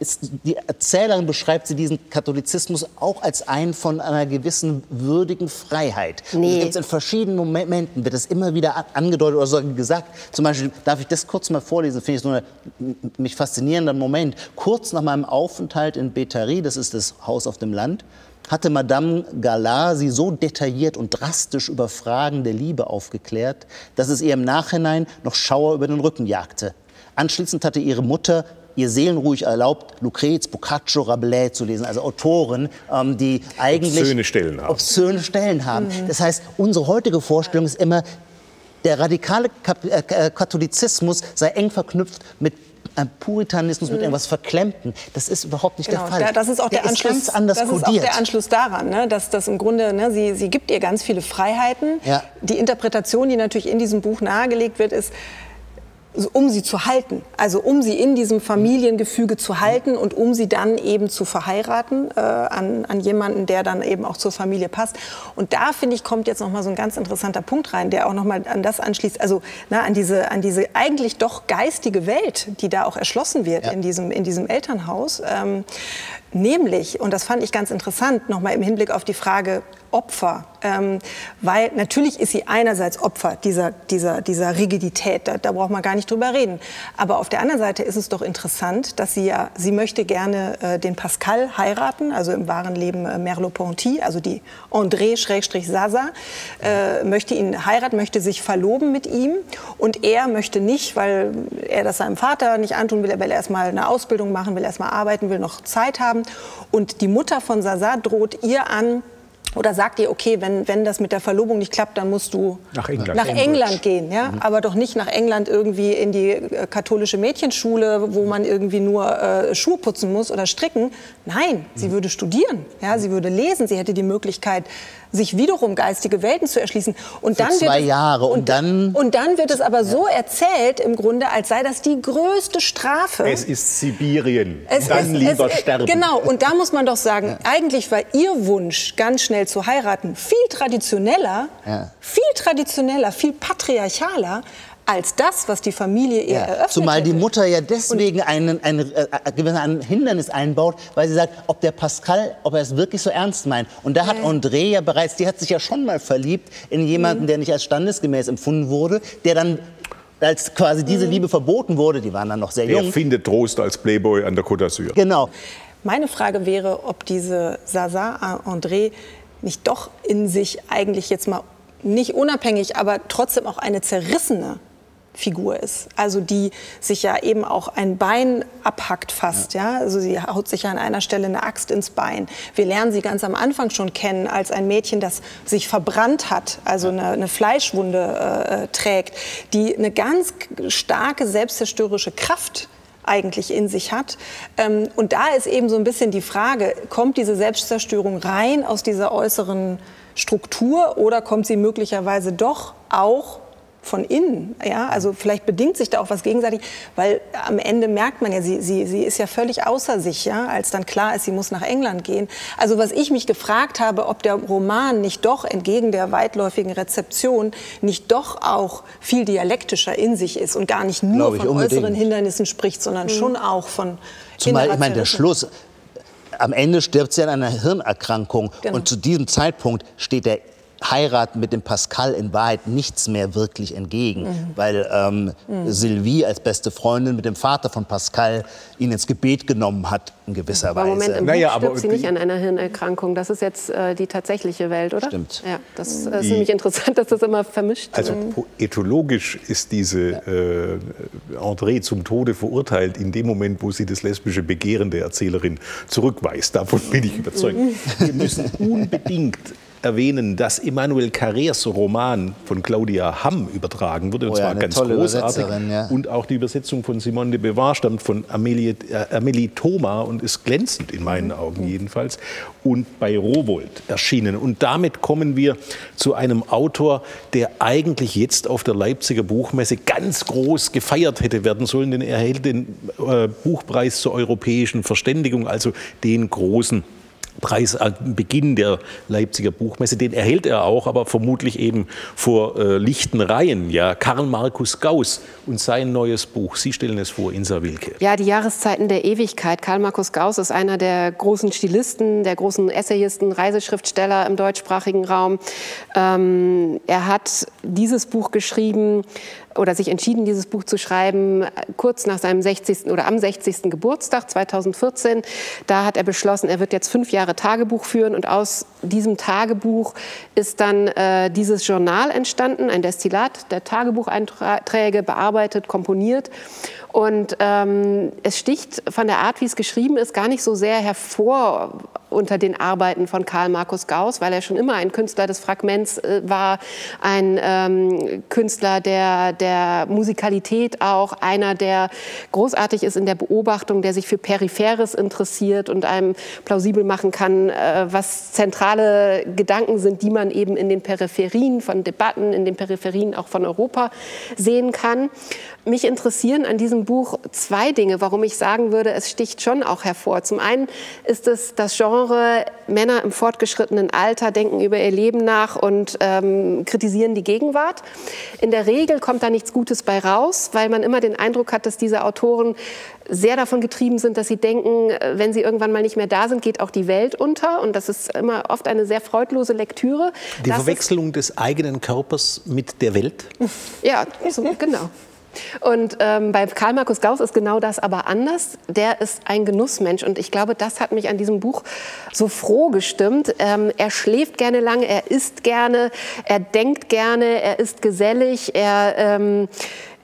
ist die Erzählerin, beschreibt sie diesen Katholizismus auch als einen von einer gewissen würdigen Freiheit. Nee. Und in verschiedenen Momenten wird das immer wieder angedeutet oder sogar gesagt. Zum Beispiel, darf ich das kurz mal vorlesen, finde ich so einen mich faszinierenden Moment. Kurz nach meinem Aufenthalt in Béthary, das ist das Haus auf dem Land, hatte Madame Galard sie so detailliert und drastisch über Fragen der Liebe aufgeklärt, dass es ihr im Nachhinein noch Schauer über den Rücken jagte. Anschließend hatte ihre Mutter ihr seelenruhig erlaubt, Lucrez, Boccaccio, Rabelais zu lesen. Also Autoren, die eigentlich obszöne Stellen haben. Das heißt, unsere heutige Vorstellung ist immer, der radikale Katholizismus sei eng verknüpft mit einem Puritanismus, mit irgendwas Verklemmten. Das ist überhaupt nicht der Fall. Das ist auch der Anschluss, daran, ne? dass im Grunde, ne, sie gibt ihr ganz viele Freiheiten. Ja. Die Interpretation, die natürlich in diesem Buch nahegelegt wird, ist, um sie zu halten, also um sie in diesem Familiengefüge zu halten und um sie dann eben zu verheiraten an jemanden, der dann eben auch zur Familie passt. Und da, finde ich, kommt jetzt nochmal so ein ganz interessanter Punkt rein, der auch nochmal an das anschließt, also na, an diese eigentlich doch geistige Welt, die da auch erschlossen wird, ja, in diesem Elternhaus. Nämlich, und das fand ich ganz interessant, nochmal im Hinblick auf die Frage Opfer, weil natürlich ist sie einerseits Opfer dieser Rigidität, da braucht man gar nicht drüber reden. Aber auf der anderen Seite ist es doch interessant, dass sie möchte gerne den Pascal heiraten, also im wahren Leben Merleau-Ponty, also die André-Zaza, möchte ihn heiraten, möchte sich verloben mit ihm, und er möchte nicht, weil er das seinem Vater nicht antun will, er will erstmal eine Ausbildung machen, will erstmal arbeiten, will noch Zeit haben, und die Mutter von Zaza droht ihr an, oder sagt ihr, okay, wenn das mit der Verlobung nicht klappt, dann musst du nach England gehen. Ja? Mhm. Aber doch nicht nach England irgendwie in die katholische Mädchenschule, wo man irgendwie nur Schuhe putzen muss oder stricken. Nein, sie würde studieren, ja? Sie würde lesen, sie hätte die Möglichkeit, sich wiederum geistige Welten zu erschließen. Und dann 2 Jahre. Und dann wird es aber so erzählt, im Grunde, als sei das die größte Strafe. Es ist Sibirien, dann lieber sterben. Genau, und da muss man doch sagen, ja, eigentlich war ihr Wunsch, ganz schnell zu heiraten, viel traditioneller, viel patriarchaler als das, was die Familie ihr eröffnet. Zumal die Mutter ja deswegen ein Hindernis einbaut, weil sie sagt, ob der Pascal, ob er es wirklich so ernst meint. Und da hat André ja bereits, die hat sich ja schon mal verliebt in jemanden, der nicht als standesgemäß empfunden wurde, der dann, als quasi diese Liebe verboten wurde, die waren dann noch sehr jung. Er findet Trost als Playboy an der Côte d'Azur. Genau. Meine Frage wäre, ob diese Zaza André nicht doch in sich eigentlich jetzt mal nicht unabhängig, aber trotzdem auch eine zerrissene Figur ist. Also die sich ja eben auch ein Bein abhackt fast. Ja? Also sie haut sich ja an einer Stelle eine Axt ins Bein. Wir lernen sie ganz am Anfang schon kennen als ein Mädchen, das sich verbrannt hat, also eine Fleischwunde trägt, die eine ganz starke selbstzerstörerische Kraft eigentlich in sich hat. Und da ist eben so ein bisschen die Frage, kommt diese Selbstzerstörung rein aus dieser äußeren Struktur oder kommt sie möglicherweise doch auch von innen? Ja, also vielleicht bedingt sich da auch was gegenseitig, weil am Ende merkt man ja, sie ist ja völlig außer sich, ja, als dann klar ist, sie muss nach England gehen. Also was ich mich gefragt habe, ob der Roman nicht doch entgegen der weitläufigen Rezeption nicht doch auch viel dialektischer in sich ist und gar nicht nur von äußeren Hindernissen spricht, sondern schon auch von... Zumal, ich meine, der Schluss... Am Ende stirbt sie an einer Hirnerkrankung. Genau. Und zu diesem Zeitpunkt steht der Heirat mit dem Pascal in Wahrheit nichts mehr wirklich entgegen, weil Sylvie als beste Freundin mit dem Vater von Pascal ihn ins Gebet genommen hat, in gewisser Weise. Moment, im Buch stirbt sie nicht an einer Hirnerkrankung. Das ist jetzt die tatsächliche Welt, oder? Stimmt. Ja, das ist nämlich interessant, dass das immer vermischt wird. Also etologisch ist diese André zum Tode verurteilt in dem Moment, wo sie das lesbische Begehren der Erzählerin zurückweist. Davon bin ich überzeugt. Wir müssen unbedingt erwähnen, dass Emmanuel Carrères Roman von Claudia Hamm übertragen wurde, und zwar ganz großartig. Ja. Und auch die Übersetzung von Simone de Beauvoir stammt von Amélie Thomas und ist glänzend, in meinen Augen jedenfalls, und bei Rowohlt erschienen. Und damit kommen wir zu einem Autor, der eigentlich jetzt auf der Leipziger Buchmesse ganz groß gefeiert hätte werden sollen, denn er erhält den Buchpreis zur europäischen Verständigung, also den großen Preis am Beginn der Leipziger Buchmesse, den erhält er auch, aber vermutlich eben vor lichten Reihen. Ja, Karl-Markus Gauß und sein neues Buch. Sie stellen es vor, Insa Wilke. Ja, die Jahreszeiten der Ewigkeit. Karl-Markus Gauß ist einer der großen Stilisten, der großen Essayisten, Reiseschriftsteller im deutschsprachigen Raum. Er hat dieses Buch geschrieben, oder sich entschieden, dieses Buch zu schreiben, kurz nach seinem 60. oder am 60. Geburtstag 2014. Da hat er beschlossen, er wird jetzt 5 Jahre Tagebuch führen, und aus diesem Tagebuch ist dann dieses Journal entstanden, ein Destillat der Tagebucheinträge, bearbeitet, komponiert. Und es sticht von der Art, wie es geschrieben ist, gar nicht so sehr hervor, unter den Arbeiten von Karl-Markus Gauß, weil er schon immer ein Künstler des Fragments war, ein Künstler der Musikalität auch, einer, der großartig ist in der Beobachtung, der sich für Peripheres interessiert und einem plausibel machen kann, was zentrale Gedanken sind, die man eben in den Peripherien von Debatten, in den Peripherien auch von Europa sehen kann. Mich interessieren an diesem Buch zwei Dinge, warum ich sagen würde, es sticht schon auch hervor. Zum einen ist es das Genre, Männer im fortgeschrittenen Alter denken über ihr Leben nach und kritisieren die Gegenwart. In der Regel kommt da nichts Gutes bei raus, weil man immer den Eindruck hat, dass diese Autoren sehr davon getrieben sind, dass sie denken, wenn sie irgendwann mal nicht mehr da sind, geht auch die Welt unter. Und das ist immer oft eine sehr freudlose Lektüre. Die Verwechslung des eigenen Körpers mit der Welt? Ja, so, genau. Und bei Karl-Markus Gauß ist genau das aber anders. Der ist ein Genussmensch und ich glaube, das hat mich an diesem Buch so froh gestimmt. Er schläft gerne lange, er isst gerne, er denkt gerne, er ist gesellig, er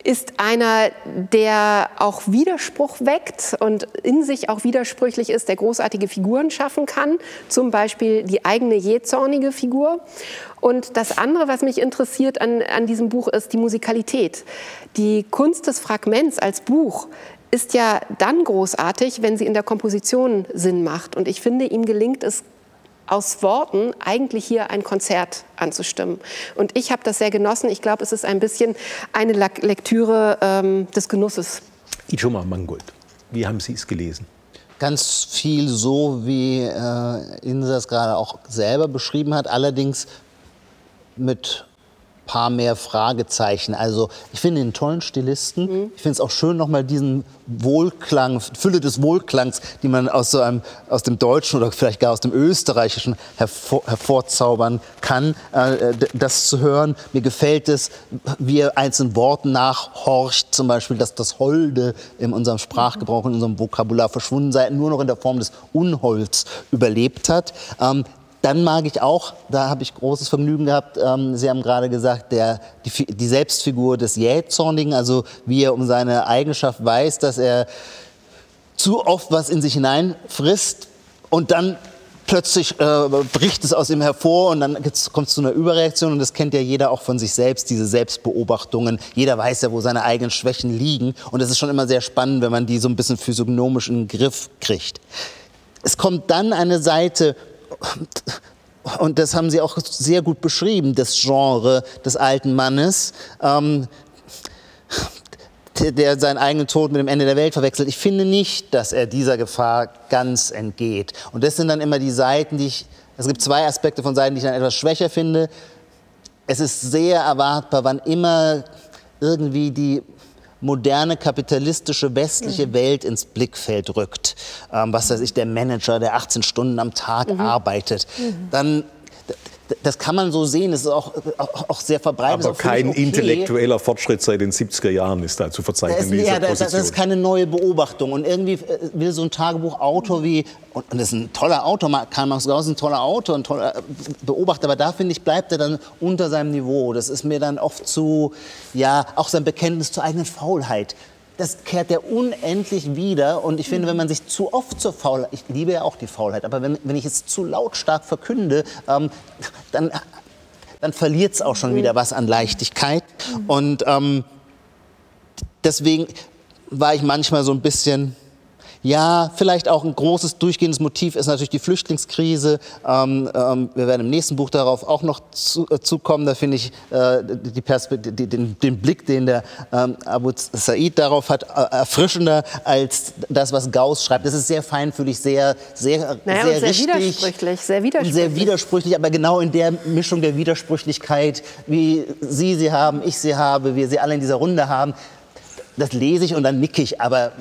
ist einer, der auch Widerspruch weckt und in sich auch widersprüchlich ist, der großartige Figuren schaffen kann, zum Beispiel die eigene jähzornige Figur. Und das andere, was mich interessiert an diesem Buch, ist die Musikalität. Die Kunst des Fragments als Buch ist ja dann großartig, wenn sie in der Komposition Sinn macht. Und ich finde, ihm gelingt es, aus Worten eigentlich hier ein Konzert anzustimmen. Und ich habe das sehr genossen. Ich glaube, es ist ein bisschen eine Lektüre des Genusses. Ijoma Mangold, wie haben Sie es gelesen? Ganz viel so, wie Insa es gerade auch selber beschrieben hat, allerdings mit ein paar mehr Fragezeichen. Also ich finde den tollen Stilisten. Mhm. Ich finde es auch schön, nochmal diesen Wohlklang, Fülle des Wohlklangs, die man aus so einem, aus dem Deutschen oder vielleicht gar aus dem Österreichischen hervorzaubern kann, das zu hören. Mir gefällt es, wie er einzelnen Worten nachhorcht, zum Beispiel, dass das Holde in unserem Sprachgebrauch, in unserem Vokabular verschwunden sei, nur noch in der Form des Unholds überlebt hat. Dann mag ich auch, da habe ich großes Vergnügen gehabt, Sie haben gerade gesagt, die Selbstfigur des Jähzornigen, also wie er um seine Eigenschaft weiß, dass er zu oft was in sich hineinfrisst und dann plötzlich bricht es aus ihm hervor und dann kommt es zu einer Überreaktion und das kennt ja jeder auch von sich selbst, diese Selbstbeobachtungen. Jeder weiß ja, wo seine eigenen Schwächen liegen und das ist schon immer sehr spannend, wenn man die so ein bisschen physiognomisch in den Griff kriegt. Es kommt dann eine Seite, und das haben Sie auch sehr gut beschrieben, das Genre des alten Mannes, der seinen eigenen Tod mit dem Ende der Welt verwechselt. Ich finde nicht, dass er dieser Gefahr ganz entgeht. Und das sind dann immer die Seiten, die ich, es gibt zwei Aspekte von Seiten, die ich dann etwas schwächer finde. Es ist sehr erwartbar, wann immer irgendwie die moderne, kapitalistische, westliche Welt ins Blickfeld rückt. Was weiß ich, der Manager, der 18 Stunden am Tag arbeitet. Dann, das kann man so sehen, es ist auch sehr verbreitet. Aber kein intellektueller Fortschritt seit den 70er Jahren ist da zu verzeichnen in dieser Position. Das ist keine neue Beobachtung. Und irgendwie will so ein Tagebuchautor wie, und das ist ein toller Autor, Karl-Marx Gauß ist ein toller Autor, ein toller Beobachter, aber da, finde ich, bleibt er dann unter seinem Niveau. Das ist mir dann oft zu, ja, auch sein Bekenntnis zur eigenen Faulheit. Das kehrt ja unendlich wieder und ich finde, wenn man sich zu oft zur Faulheit, ich liebe ja auch die Faulheit, aber wenn ich es zu lautstark verkünde, dann verliert es auch schon wieder was an Leichtigkeit. Und deswegen war ich manchmal so ein bisschen, ja, vielleicht auch ein großes durchgehendes Motiv ist natürlich die Flüchtlingskrise. Wir werden im nächsten Buch darauf auch noch zukommen. Da finde ich den Blick, den der Aboud Saeed darauf hat, erfrischender als das, was Gauß schreibt. Das ist sehr feinfühlig, sehr richtig. Sehr widersprüchlich, aber genau in der Mischung der Widersprüchlichkeit, wie Sie sie haben, ich sie habe, wir sie alle in dieser Runde haben. Das lese ich und dann nicke ich, aber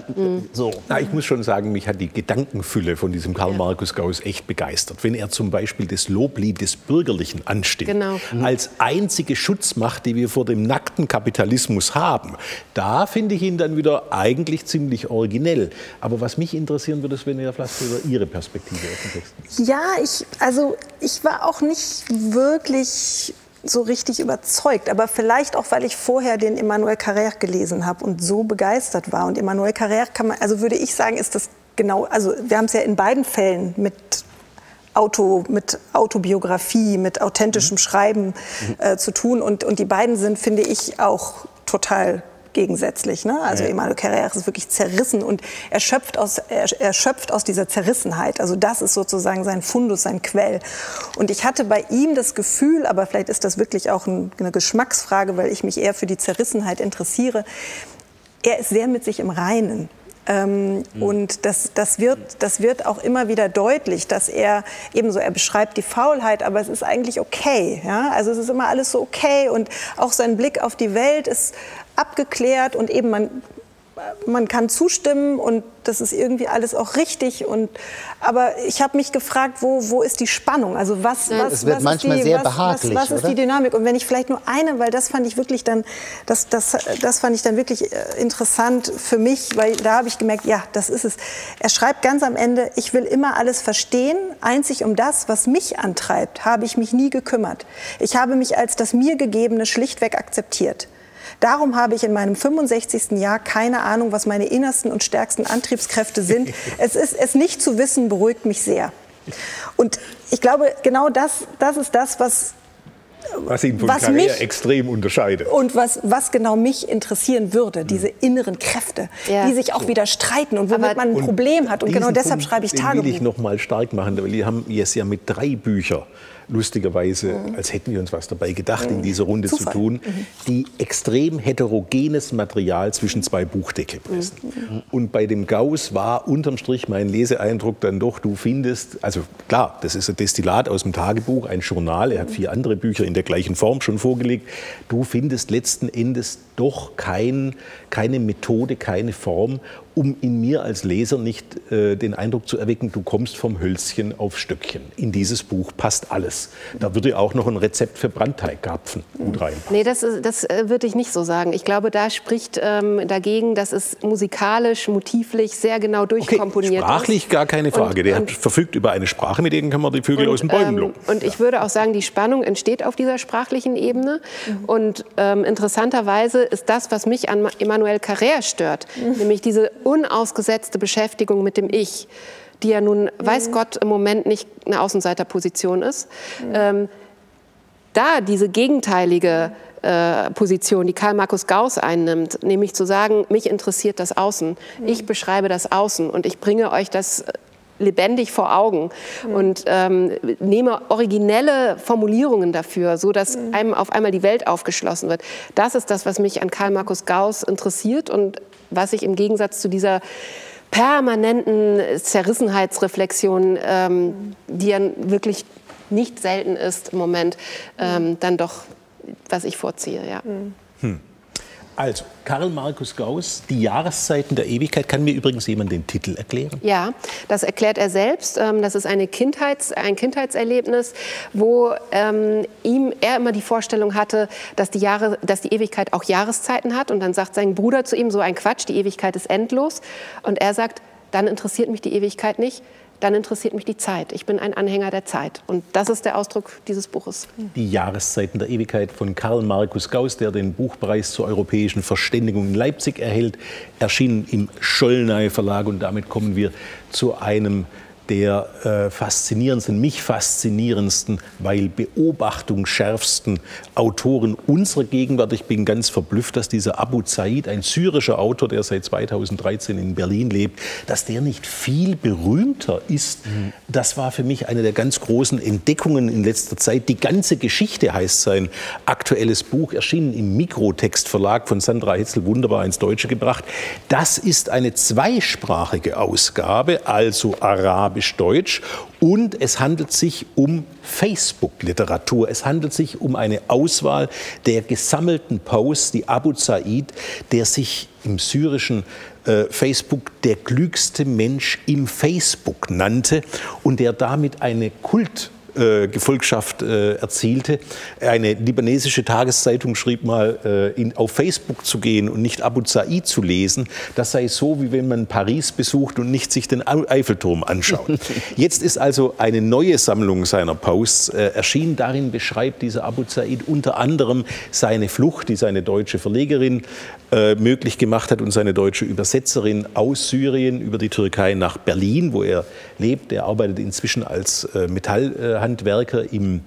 so. Na, ich muss schon sagen, mich hat die Gedankenfülle von diesem Karl-Markus Gauß echt begeistert. Wenn er zum Beispiel das Loblied des Bürgerlichen anstimmt, als einzige Schutzmacht, die wir vor dem nackten Kapitalismus haben, da finde ich ihn dann wieder eigentlich ziemlich originell. Aber was mich interessieren würde, ist, wenn Herr Flaßpöhler Ihre Perspektive auf den Text ist. Ja, ich war auch nicht wirklich so richtig überzeugt, aber vielleicht auch, weil ich vorher den Emmanuel Carrère gelesen habe und so begeistert war. Und Emmanuel Carrère kann man, also würde ich sagen, ist das genau, also wir haben es ja in beiden Fällen mit Autobiografie, mit authentischem Schreiben zu tun. Und die beiden sind, finde ich, auch total gegensätzlich. Ne? Also Emmanuel Carrère ist wirklich zerrissen und erschöpft aus dieser Zerrissenheit. Also das ist sozusagen sein Fundus, sein Quell. Und ich hatte bei ihm das Gefühl, aber vielleicht ist das wirklich auch eine Geschmacksfrage, weil ich mich eher für die Zerrissenheit interessiere, er ist sehr mit sich im Reinen. Und das wird auch immer wieder deutlich, dass er ebenso, er beschreibt die Faulheit, aber es ist eigentlich okay. Ja? Also es ist immer alles so okay und auch sein Blick auf die Welt ist abgeklärt und eben man kann zustimmen und das ist irgendwie alles auch richtig. Aber ich habe mich gefragt, wo ist die Spannung? Also was ist die Dynamik? Und wenn ich vielleicht nur eine, weil das fand ich wirklich dann, das fand ich dann wirklich interessant für mich, weil da habe ich gemerkt, ja, das ist es. Er schreibt ganz am Ende, ich will immer alles verstehen, einzig um das, was mich antreibt, habe ich mich nie gekümmert. Ich habe mich als das mir Gegebene schlichtweg akzeptiert. Darum habe ich in meinem 65. Jahr keine Ahnung, was meine innersten und stärksten Antriebskräfte sind. Es nicht zu wissen, beruhigt mich sehr. Und ich glaube, genau das ist das, was ihn von Carrère extrem unterscheidet. Und was genau mich interessieren würde, diese inneren Kräfte, die sich auch wieder streiten und womit man ein Problem hat. Und genau deshalb schreibe ich Tagebuch. Den will ich noch mal stark machen, weil wir haben jetzt ja mit 3 Büchern, lustigerweise, als hätten wir uns was dabei gedacht, in dieser Runde zu tun, die extrem heterogenes Material zwischen 2 Buchdeckel pressen. Und bei dem Gauß war unterm Strich mein Leseeindruck dann doch, du findest, also klar, das ist ein Destillat aus dem Tagebuch, ein Journal, er hat 4 andere Bücher in der gleichen Form schon vorgelegt, du findest letzten Endes doch keine Methode, keine Form, um in mir als Leser nicht den Eindruck zu erwecken, du kommst vom Hölzchen auf Stöckchen. In dieses Buch passt alles. Da würde auch noch ein Rezept für Brandteigkarpfen gut reinpassen. Nee, das würde ich nicht so sagen. Ich glaube, da spricht dagegen, dass es musikalisch, motivlich sehr genau durchkomponiert ist. Sprachlich gar keine Frage. Der verfügt über eine Sprache, mit der kann man die Vögel aus dem Bäumen locken. Und ich würde auch sagen, die Spannung entsteht auf dieser sprachlichen Ebene. Und interessanterweise ist das, was mich an Emmanuel Carrère stört, nämlich diese unausgesetzte Beschäftigung mit dem Ich, die ja nun, weiß Gott, im Moment nicht eine Außenseiterposition ist. Da diese gegenteilige Position, die Karl-Markus Gauß einnimmt, nämlich zu sagen, mich interessiert das Außen, ich beschreibe das Außen und ich bringe euch das lebendig vor Augen und nehme originelle Formulierungen dafür, sodass einem auf einmal die Welt aufgeschlossen wird. Das ist das, was mich an Karl-Markus Gauß interessiert und was ich im Gegensatz zu dieser permanenten Zerrissenheitsreflexion, die ja wirklich nicht selten ist im Moment, dann doch, was ich vorziehe. Ja. Also, Karl-Markus Gauß, Die Jahreszeiten der Ewigkeit. Kann mir übrigens jemand den Titel erklären? Ja, das erklärt er selbst. Das ist ein Kindheitserlebnis, wo er immer die Vorstellung hatte, dass die Ewigkeit auch Jahreszeiten hat. Und dann sagt sein Bruder zu ihm, so ein Quatsch, die Ewigkeit ist endlos. Und er sagt, dann interessiert mich die Ewigkeit nicht. Dann interessiert mich die Zeit. Ich bin ein Anhänger der Zeit. Und das ist der Ausdruck dieses Buches. Die Jahreszeiten der Ewigkeit von Karl-Markus Gauß, der den Buchpreis zur europäischen Verständigung in Leipzig erhält, erschien im Schollnay Verlag. Und damit kommen wir zu einem der faszinierendsten, mich faszinierendsten, weil beobachtungsschärfsten Autoren unserer Gegenwart. Ich bin ganz verblüfft, dass dieser Aboud Saeed, ein syrischer Autor, der seit 2013 in Berlin lebt, dass der nicht viel berühmter ist. Das war für mich eine der ganz großen Entdeckungen in letzter Zeit. Die ganze Geschichte heißt sein aktuelles Buch, erschienen im Mikrotextverlag von Sandra Hetzel, wunderbar ins Deutsche gebracht. Das ist eine zweisprachige Ausgabe, also Arabisch, Deutsch, und es handelt sich um Facebook-Literatur. Es handelt sich um eine Auswahl der gesammelten Posts, die Aboud Saeed, der sich im syrischen Facebook der klügste Mensch im Facebook nannte und der damit eine Kult Gefolgschaft erzielte. Eine libanesische Tageszeitung schrieb mal, auf Facebook zu gehen und nicht Aboud Saeed zu lesen, das sei so, wie wenn man Paris besucht und nicht sich den Eiffelturm anschaut. Jetzt ist also eine neue Sammlung seiner Posts erschienen. Darin beschreibt dieser Aboud Saeed unter anderem seine Flucht, die seine deutsche Verlegerin möglich gemacht hat und seine deutsche Übersetzerin aus Syrien über die Türkei nach Berlin, wo er lebt. Er arbeitet inzwischen als Metallhandwerker im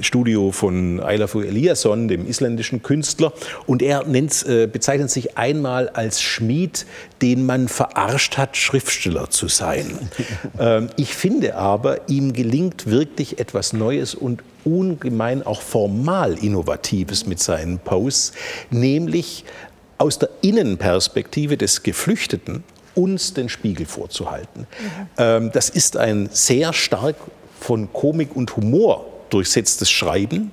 Studio von Eilafur Eliasson, dem isländischen Künstler. Und er bezeichnet sich einmal als Schmied, den man verarscht hat, Schriftsteller zu sein. Ich finde aber, ihm gelingt wirklich etwas Neues und ungemein auch formal Innovatives mit seinen Posts, nämlich aus der Innenperspektive des Geflüchteten uns den Spiegel vorzuhalten. Das ist ein sehr stark von Komik und Humor durchsetztes Schreiben,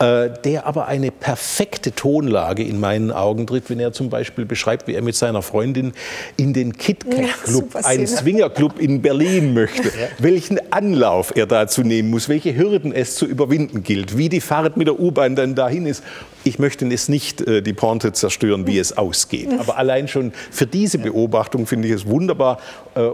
der aber eine perfekte Tonlage in meinen Augen tritt, wenn er zum Beispiel beschreibt, wie er mit seiner Freundin in den Kit-Kat-Club, ja, einen Swingerclub in Berlin möchte, welchen Anlauf er dazu nehmen muss, welche Hürden es zu überwinden gilt, wie die Fahrt mit der U-Bahn dann dahin ist. Ich möchte es nicht, die Pointe zerstören, wie es ausgeht. Aber allein schon für diese Beobachtung finde ich es wunderbar.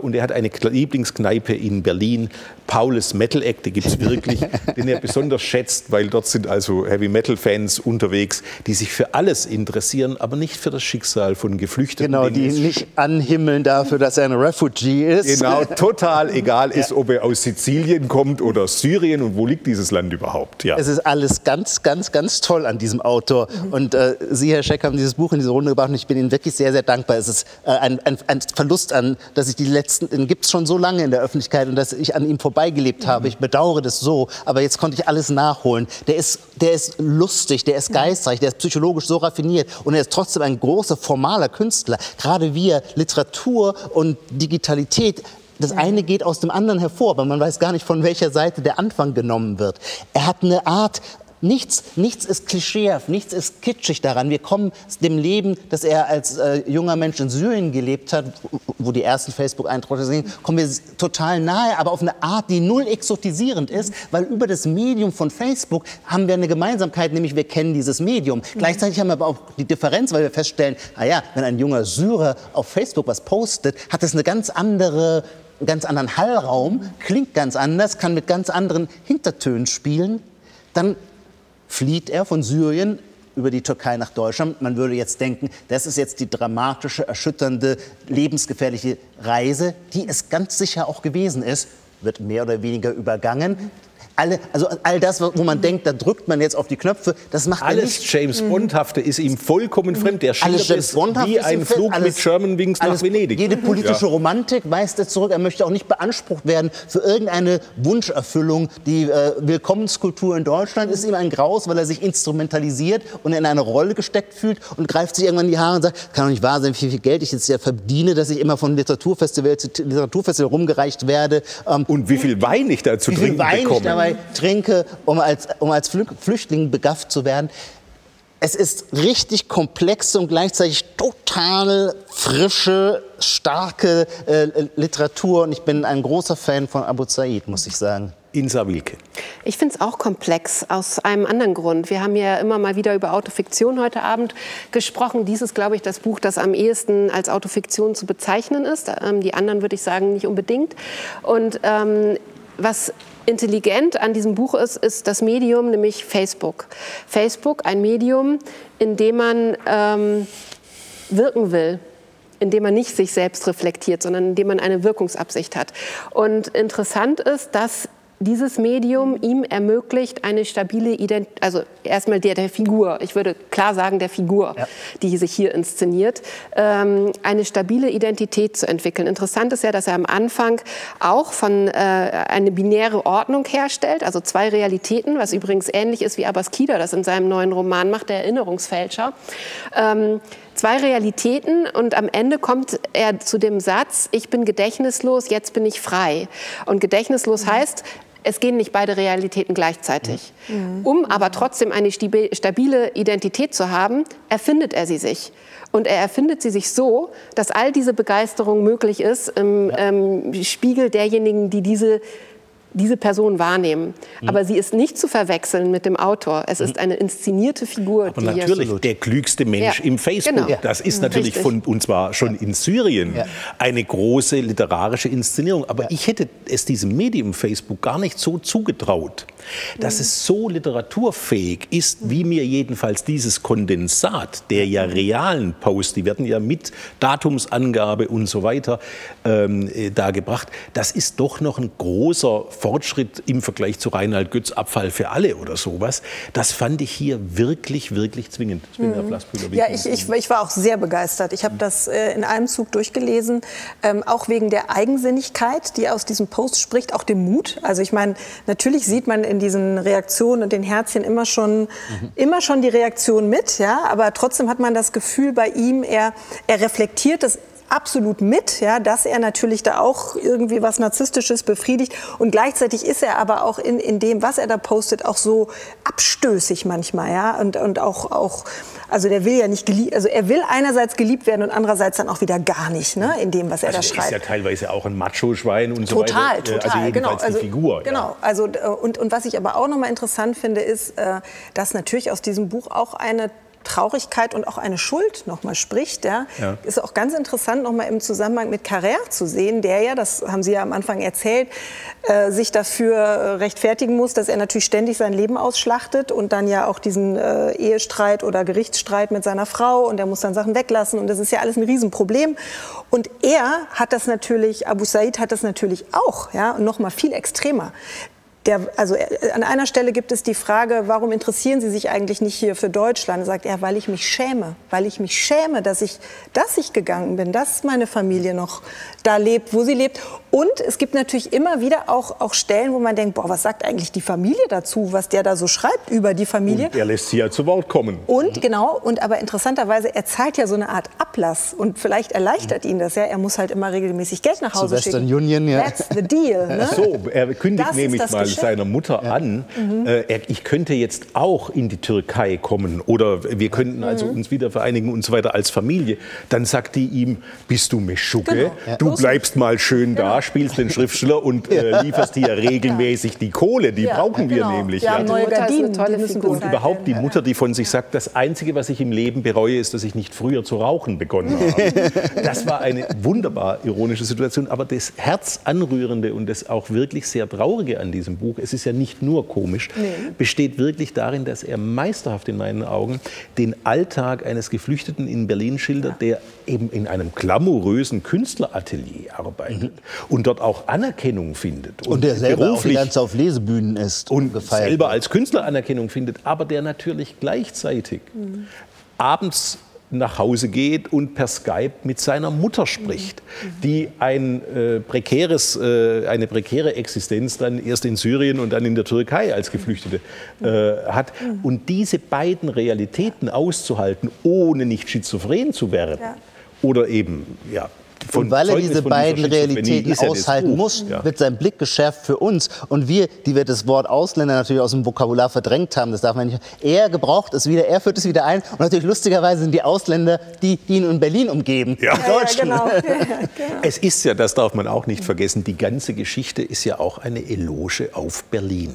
Und er hat eine Lieblingskneipe in Berlin, Paulus Metal Act, die gibt es wirklich, den er besonders schätzt, weil dort sind also Heavy-Metal-Fans unterwegs, die sich für alles interessieren, aber nicht für das Schicksal von Geflüchteten. Genau, die nicht anhimmeln dafür, dass er ein Refugee ist. Genau, total egal ist, ob er aus Sizilien kommt oder Syrien und wo liegt dieses Land überhaupt. Ja. Es ist alles ganz, ganz, ganz toll an diesem Auto. Und Sie, Herr Scheck, haben dieses Buch in diese Runde gebracht und ich bin Ihnen wirklich sehr, sehr dankbar. Es ist ein Verlust, dass ich die letzten, den gibt es schon so lange in der Öffentlichkeit und dass ich an ihm vorbeigelebt habe. Ich bedauere das so, aber jetzt konnte ich alles nachholen. Der ist lustig, der ist geistreich, der ist psychologisch so raffiniert und er ist trotzdem ein großer, formaler Künstler. Gerade wir, Literatur und Digitalität, das eine geht aus dem anderen hervor, weil man weiß gar nicht, von welcher Seite der Anfang genommen wird. Er hat eine Art... Nichts ist klischeehaft, nichts ist kitschig daran. Wir kommen dem Leben, das er als junger Mensch in Syrien gelebt hat, wo die ersten Facebook-Einträge sind, kommen wir total nahe, aber auf eine Art, die null exotisierend ist, weil über das Medium von Facebook haben wir eine Gemeinsamkeit, nämlich wir kennen dieses Medium. Gleichzeitig haben wir aber auch die Differenz, weil wir feststellen, naja, wenn ein junger Syrer auf Facebook was postet, hat das eine ganz andere... ganz anderen Hallraum, klingt ganz anders, kann mit ganz anderen Hintertönen spielen. Dann flieht er von Syrien über die Türkei nach Deutschland. Man würde jetzt denken, das ist jetzt die dramatische, erschütternde, lebensgefährliche Reise, die es ganz sicher auch gewesen ist, wird mehr oder weniger übergangen. All das, wo man denkt, da drückt man jetzt auf die Knöpfe, das macht alles er nicht. James Bondhafte ist ihm vollkommen fremd. Der schildert es wie ein Flug mit Germanwings nach Venedig. Jede politische Romantik weist er zurück. Er möchte auch nicht beansprucht werden für irgendeine Wunscherfüllung. Die Willkommenskultur in Deutschland ist ihm ein Graus, weil er sich instrumentalisiert und in eine Rolle gesteckt fühlt und greift sich irgendwann in die Haare und sagt, kann doch nicht wahr sein, wie viel Geld ich jetzt ja verdiene, dass ich immer von Literaturfestival zu Literaturfestival rumgereicht werde. Und wie viel Wein ich da zu trinken bekomme. Trinke, um als Flüchtling begafft zu werden. Es ist richtig komplexe und gleichzeitig total frische, starke Literatur. Und ich bin ein großer Fan von Aboud Saeed, muss ich sagen. Insa Wilke. Ich finde es auch komplex, aus einem anderen Grund. Wir haben ja immer mal wieder über Autofiktion heute Abend gesprochen. Dies ist, glaube ich, das Buch, das am ehesten als Autofiktion zu bezeichnen ist. Die anderen würde ich sagen, nicht unbedingt. Und was intelligent an diesem Buch ist, ist das Medium, nämlich Facebook. Facebook, ein Medium, in dem man wirken will, in dem man nicht sich selbst reflektiert, sondern in dem man eine Wirkungsabsicht hat. Und interessant ist, dass dieses Medium ihm ermöglicht, eine stabile Identität, also erstmal der Figur, ich würde klar sagen der Figur, die sich hier inszeniert, eine stabile Identität zu entwickeln. Interessant ist ja, dass er am Anfang auch eine binäre Ordnung herstellt, also zwei Realitäten, was übrigens ähnlich ist wie Abbas Kida das in seinem neuen Roman macht, der Erinnerungsfälscher. Zwei Realitäten und am Ende kommt er zu dem Satz, ich bin gedächtnislos, jetzt bin ich frei. Und gedächtnislos heißt, es gehen nicht beide Realitäten gleichzeitig. Um aber trotzdem eine stabile Identität zu haben, erfindet er sie sich. Und er erfindet sie sich so, dass all diese Begeisterung möglich ist im Spiegel derjenigen, die diese diese Person wahrnehmen. Mhm. Aber sie ist nicht zu verwechseln mit dem Autor. Es ist eine inszenierte Figur. Aber die natürlich der klügste Mensch im Facebook. Genau. Das ist natürlich von, und zwar schon in Syrien, eine große literarische Inszenierung. Aber ich hätte es diesem Medium Facebook gar nicht so zugetraut, dass es so literaturfähig ist, wie mir jedenfalls dieses Kondensat der ja realen Posts, die werden ja mit Datumsangabe und so weiter dargebracht. Das ist doch noch ein großer Fortschritt im Vergleich zu Reinhard Götz, Abfall für alle oder sowas. Das fand ich hier wirklich, wirklich zwingend. Ja, ich war auch sehr begeistert. Ich habe das in einem Zug durchgelesen, auch wegen der Eigensinnigkeit, die aus diesem Post spricht, auch dem Mut. Also ich meine, natürlich sieht man in diesen Reaktionen und den Herzchen immer schon die Reaktion mit, ja, aber trotzdem hat man das Gefühl bei ihm, er reflektiert das absolut mit, ja, dass er natürlich da auch irgendwie was Narzisstisches befriedigt und gleichzeitig ist er aber auch in dem, was er da postet, auch so abstößig manchmal, ja, und auch also der will ja nicht geliebt, also er will einerseits geliebt werden und andererseits dann auch wieder gar nicht, ne, in dem, was er da schreibt. Er ist ja teilweise auch ein Macho-Schwein und so weiter. Total, also jedenfalls die Figur. Genau, also und was ich aber auch nochmal interessant finde, ist, dass natürlich aus diesem Buch auch eine Traurigkeit und auch eine Schuld nochmal spricht. Ja. Ja. Ist auch ganz interessant nochmal im Zusammenhang mit Carrère zu sehen, der ja, das haben Sie ja am Anfang erzählt, sich dafür rechtfertigen muss, dass er natürlich ständig sein Leben ausschlachtet und dann ja auch diesen Ehestreit oder Gerichtsstreit mit seiner Frau und er muss dann Sachen weglassen und das ist ja alles ein Riesenproblem. Und er hat das natürlich, Aboud Saeed hat das natürlich auch, ja, und nochmal viel extremer. Also an einer Stelle gibt es die Frage, warum interessieren Sie sich eigentlich nicht hier für Deutschland? Er sagt, ja, weil ich mich schäme. Weil ich mich schäme, dass ich gegangen bin, dass meine Familie noch da lebt, wo sie lebt. Und es gibt natürlich immer wieder auch Stellen, wo man denkt, boah, was sagt eigentlich die Familie dazu, was der da so schreibt über die Familie? Und er lässt sie ja zu Wort kommen. Und genau, und aber interessanterweise, er zahlt ja so eine Art Ablass und vielleicht erleichtert ihn das ja. Er muss halt immer regelmäßig Geld nach Hause schicken. Western Union, ja. That's the deal. Ne? So, er kündigt nämlich mal seiner Mutter an, ich könnte jetzt auch in die Türkei kommen oder wir könnten also uns wieder vereinigen und so weiter als Familie, dann sagt die ihm, bist du Meschugge, du bleibst mal schön da, spielst den Schriftsteller und lieferst dir regelmäßig die Kohle, die brauchen wir nämlich. Ja, neue Gardinen, tolle Figur. Und überhaupt die Mutter, die von sich sagt, das Einzige, was ich im Leben bereue, ist, dass ich nicht früher zu rauchen begonnen habe. Das war eine wunderbar ironische Situation, aber das Herzanrührende und das auch wirklich sehr Traurige an diesem Buch, es ist ja nicht nur komisch, besteht wirklich darin, dass er meisterhaft in meinen Augen den Alltag eines Geflüchteten in Berlin schildert, der eben in einem glamourösen Künstleratelier arbeitet und dort auch Anerkennung findet. Und der selber beruflich auch ganz auf Lesebühnen ist und gefeiert selber als Künstler Anerkennung findet, aber der natürlich gleichzeitig abends nach Hause geht und per Skype mit seiner Mutter spricht, die eine prekäre Existenz dann erst in Syrien und dann in der Türkei als Geflüchtete hat. Und diese beiden Realitäten auszuhalten, ohne nicht schizophren zu werden oder eben, ja, und weil er diese beiden Realitäten aushalten muss, wird sein Blick geschärft für uns. Und wir, die wir das Wort Ausländer natürlich aus dem Vokabular verdrängt haben, das darf man nicht. Er gebraucht es wieder, er führt es wieder ein. Und natürlich lustigerweise sind die Ausländer, die ihn in Berlin umgeben. Ja. Die Deutschen. Ja, genau. Es ist ja, das darf man auch nicht vergessen, die ganze Geschichte ist ja auch eine Eloge auf Berlin.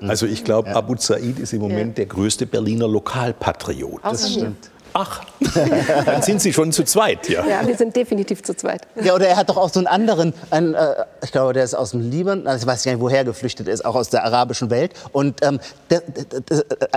Also ich glaube, Aboud Saeed ist im Moment der größte Berliner Lokalpatriot. Das stimmt. Ach, dann sind Sie schon zu zweit, ja. Ja, wir sind definitiv zu zweit. Ja, oder er hat doch auch so einen anderen, ich glaube, der ist aus dem Libanon, also ich weiß gar nicht, woher geflüchtet ist, auch aus der arabischen Welt. Und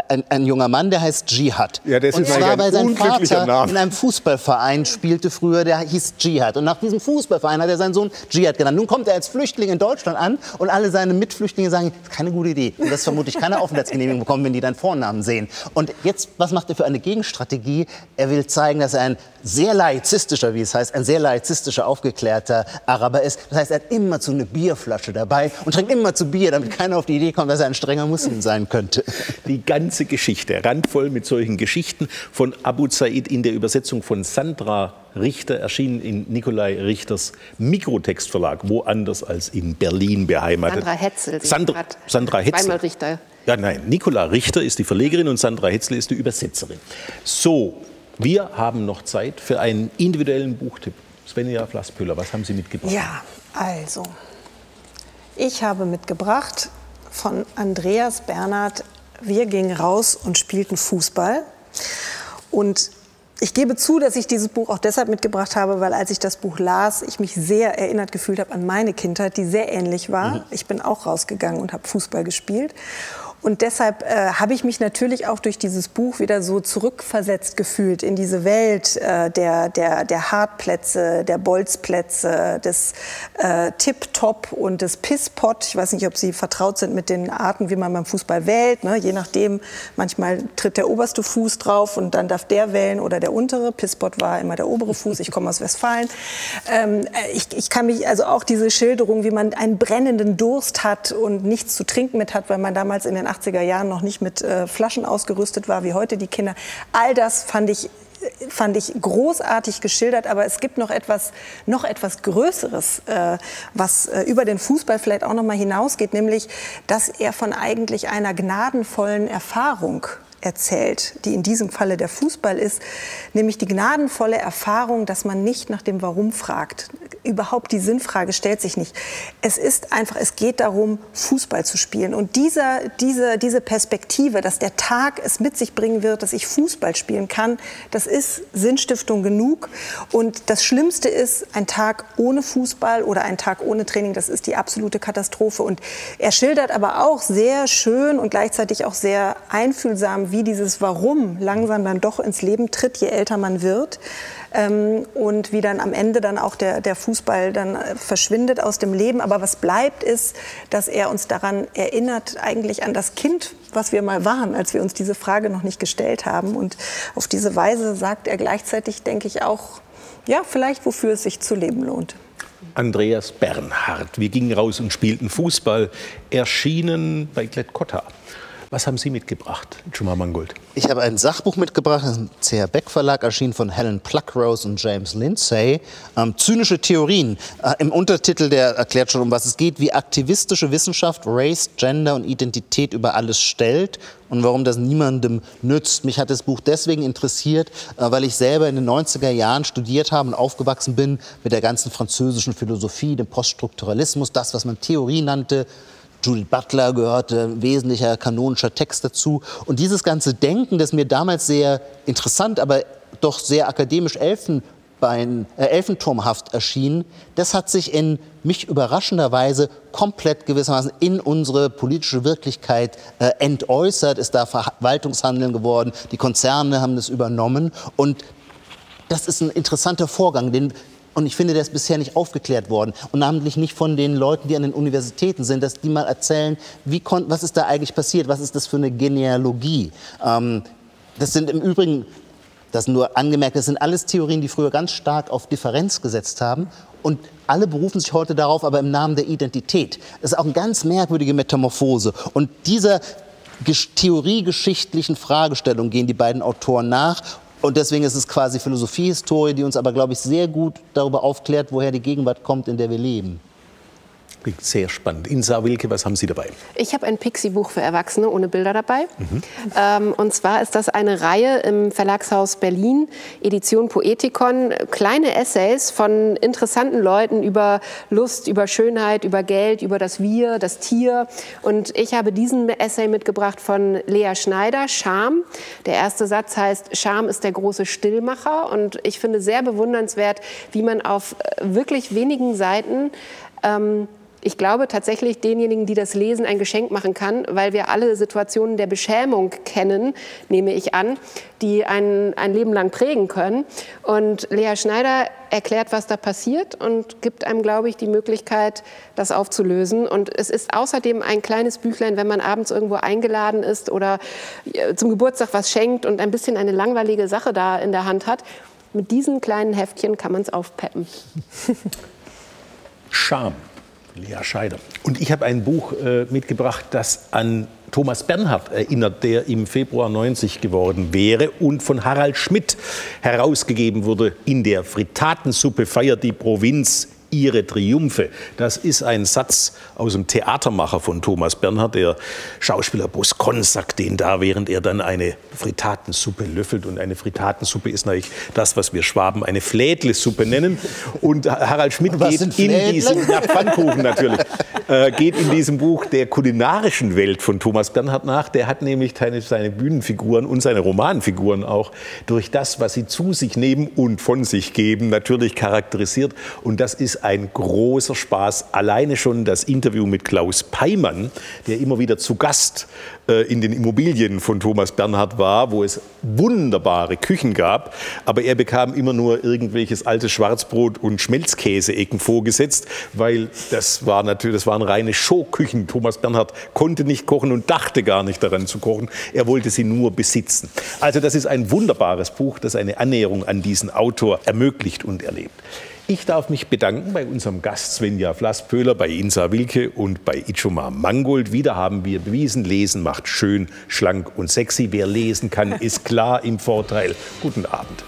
ein junger Mann, der heißt Dschihad. Ja, das ist zwar, weil sein Vater in einem Fußballverein spielte früher, der hieß Dschihad. Und nach diesem Fußballverein hat er seinen Sohn Dschihad genannt. Nun kommt er als Flüchtling in Deutschland an und alle seine Mitflüchtlinge sagen, das ist keine gute Idee. Und das vermutlich keine Aufenthaltsgenehmigung bekommen, wenn die deinen Vornamen sehen. Und jetzt, was macht er für eine Gegenstrategie? Er will zeigen, dass er ein sehr laizistischer, wie es heißt, ein sehr laizistischer, aufgeklärter Araber ist. Das heißt, er hat immer so eine Bierflasche dabei und trinkt immer zu Bier, damit keiner auf die Idee kommt, dass er ein strenger Muslim sein könnte. Die ganze Geschichte, randvoll mit solchen Geschichten von Aboud Saeed in der Übersetzung von Sandra Richter, erschienen in Nikolai Richters Mikrotextverlag, woanders als in Berlin beheimatet. Sandra Hetzel. Sandra Hetzel. Zweimal Richter. Ja, nein, Nicola Richter ist die Verlegerin und Sandra Hetzel ist die Übersetzerin. So, wir haben noch Zeit für einen individuellen Buchtipp. Svenja Flaßpöhler, was haben Sie mitgebracht? Ja, also, Ich habe mitgebracht von Andreas Bernhard, Wir gingen raus und spielten Fußball. Und ich gebe zu, dass ich dieses Buch auch deshalb mitgebracht habe, weil als ich das Buch las, ich mich sehr erinnert gefühlt habe an meine Kindheit, die sehr ähnlich war. Mhm. Ich bin auch rausgegangen und habe Fußball gespielt. Und deshalb habe ich mich natürlich auch durch dieses Buch wieder so zurückversetzt gefühlt in diese Welt der Hartplätze, der Bolzplätze, des Tip-Top und des Pisspot. Ich weiß nicht, ob Sie vertraut sind mit den Arten, wie man beim Fußball wählt. Ne? Je nachdem, manchmal tritt der oberste Fuß drauf und dann darf der wählen oder der untere. Pisspot war immer der obere Fuß. Ich komme aus Westfalen. Ich kann mich, also auch diese Schilderung, wie man einen brennenden Durst hat und nichts zu trinken mit hat, weil man damals in den 80er Jahren noch nicht mit Flaschen ausgerüstet war, wie heute die Kinder. All das fand ich großartig geschildert, aber es gibt noch etwas Größeres, was über den Fußball vielleicht auch noch mal hinausgeht, nämlich, dass er von eigentlich einer gnadenvollen Erfahrung erzählt, die in diesem Falle der Fußball ist, nämlich die gnadenvolle Erfahrung, dass man nicht nach dem Warum fragt. Überhaupt die Sinnfrage stellt sich nicht. Es ist einfach, es geht darum, Fußball zu spielen. Und diese Perspektive, dass der Tag es mit sich bringen wird, dass ich Fußball spielen kann, das ist Sinnstiftung genug. Und das Schlimmste ist, ein Tag ohne Fußball oder ein Tag ohne Training, das ist die absolute Katastrophe. Und er schildert aber auch sehr schön und gleichzeitig auch sehr einfühlsam, wie dieses Warum langsam dann doch ins Leben tritt, je älter man wird. Und wie dann am Ende dann auch der Fußball dann verschwindet aus dem Leben. Aber was bleibt ist, dass er uns daran erinnert, eigentlich an das Kind, was wir mal waren, als wir uns diese Frage noch nicht gestellt haben. Und auf diese Weise sagt er gleichzeitig, denke ich, auch, ja, vielleicht, wofür es sich zu leben lohnt. Andreas Bernhard, Wir gingen raus und spielten Fußball, erschienen bei Klett-Cotta. Was haben Sie mitgebracht, Ijoma Mangold? Ich habe ein Sachbuch mitgebracht, das ist im C.H. Beck Verlag, erschienen von Helen Pluckrose und James Lindsay. Zynische Theorien. Im Untertitel, der erklärt schon, um was es geht, wie aktivistische Wissenschaft Race, Gender und Identität über alles stellt und warum das niemandem nützt. Mich hat das Buch deswegen interessiert, weil ich selber in den 90er Jahren studiert habe und aufgewachsen bin mit der ganzen französischen Philosophie, dem Poststrukturalismus, das, was man Theorie nannte. Jules Butler gehörte wesentlicher kanonischer Text dazu. Und dieses ganze Denken, das mir damals sehr interessant, aber doch sehr akademisch elfenturmhaft erschien, das hat sich in mich überraschenderweise komplett gewissermaßen in unsere politische Wirklichkeit entäußert, ist da Verwaltungshandeln geworden, die Konzerne haben das übernommen. Und das ist ein interessanter Vorgang, und ich finde, der ist bisher nicht aufgeklärt worden. Und namentlich nicht von den Leuten, die an den Universitäten sind, dass die mal erzählen, was ist da eigentlich passiert, was ist das für eine Genealogie. Das sind im Übrigen, das nur angemerkt, das sind alles Theorien, die früher ganz stark auf Differenz gesetzt haben. Und alle berufen sich heute darauf, aber im Namen der Identität. Das ist auch eine ganz merkwürdige Metamorphose. Und dieser theoriegeschichtlichen Fragestellung gehen die beiden Autoren nach. Und deswegen ist es quasi Philosophiehistorie, die uns aber, glaube ich, sehr gut darüber aufklärt, woher die Gegenwart kommt, in der wir leben. Klingt sehr spannend. Insa Wilke, was haben Sie dabei? Ich habe ein Pixie-Buch für Erwachsene ohne Bilder dabei. Mhm. Und zwar ist das eine Reihe im Verlagshaus Berlin, Edition Poetikon. Kleine Essays von interessanten Leuten über Lust, über Schönheit, über Geld, über das Wir, das Tier. Und ich habe diesen Essay mitgebracht von Lea Schneider, Scham. Der erste Satz heißt, Scham ist der große Stillmacher. Und ich finde sehr bewundernswert, wie man auf wirklich wenigen Seiten ich glaube tatsächlich denjenigen, die das lesen, ein Geschenk machen kann, weil wir alle Situationen der Beschämung kennen, nehme ich an, die einen ein Leben lang prägen können. Und Lea Schneider erklärt, was da passiert und gibt einem, glaube ich, die Möglichkeit, das aufzulösen. Und es ist außerdem ein kleines Büchlein, wenn man abends irgendwo eingeladen ist oder zum Geburtstag was schenkt und ein bisschen eine langweilige Sache da in der Hand hat. Mit diesen kleinen Heftchen kann man es aufpeppen. Scham. Lea Schneider. Und ich habe ein Buch mitgebracht, das an Thomas Bernhard erinnert, der im Februar 90 geworden wäre und von Harald Schmidt herausgegeben wurde. In der Frittatensuppe feiert die Provinz ihre Triumphe. Das ist ein Satz aus dem Theatermacher von Thomas Bernhard. Der Schauspieler Boscon sagt den da, während er dann eine Frittatensuppe löffelt. Und eine Frittatensuppe ist natürlich das, was wir Schwaben eine Flädlesuppe nennen. Und Harald Schmidt geht in diesem Buch der kulinarischen Welt von Thomas Bernhard nach. Der hat nämlich seine Bühnenfiguren und seine Romanfiguren auch durch das, was sie zu sich nehmen und von sich geben, natürlich charakterisiert. Und das ist ein großer Spaß. Alleine schon das Interview mit Klaus Peimann, der immer wieder zu Gast in den Immobilien von Thomas Bernhard war, wo es wunderbare Küchen gab. Aber er bekam immer nur irgendwelches altes Schwarzbrot und Schmelzkäse-Ecken vorgesetzt, weil das waren reine Showküchen. Thomas Bernhard konnte nicht kochen und dachte gar nicht daran zu kochen. Er wollte sie nur besitzen. Also das ist ein wunderbares Buch, das eine Annäherung an diesen Autor ermöglicht und erlebt. Ich darf mich bedanken bei unserem Gast Svenja Flaßpöhler, bei Insa Wilke und bei Ijoma Mangold. Wieder haben wir bewiesen, Lesen macht schön, schlank und sexy. Wer lesen kann, ist klar im Vorteil. Guten Abend.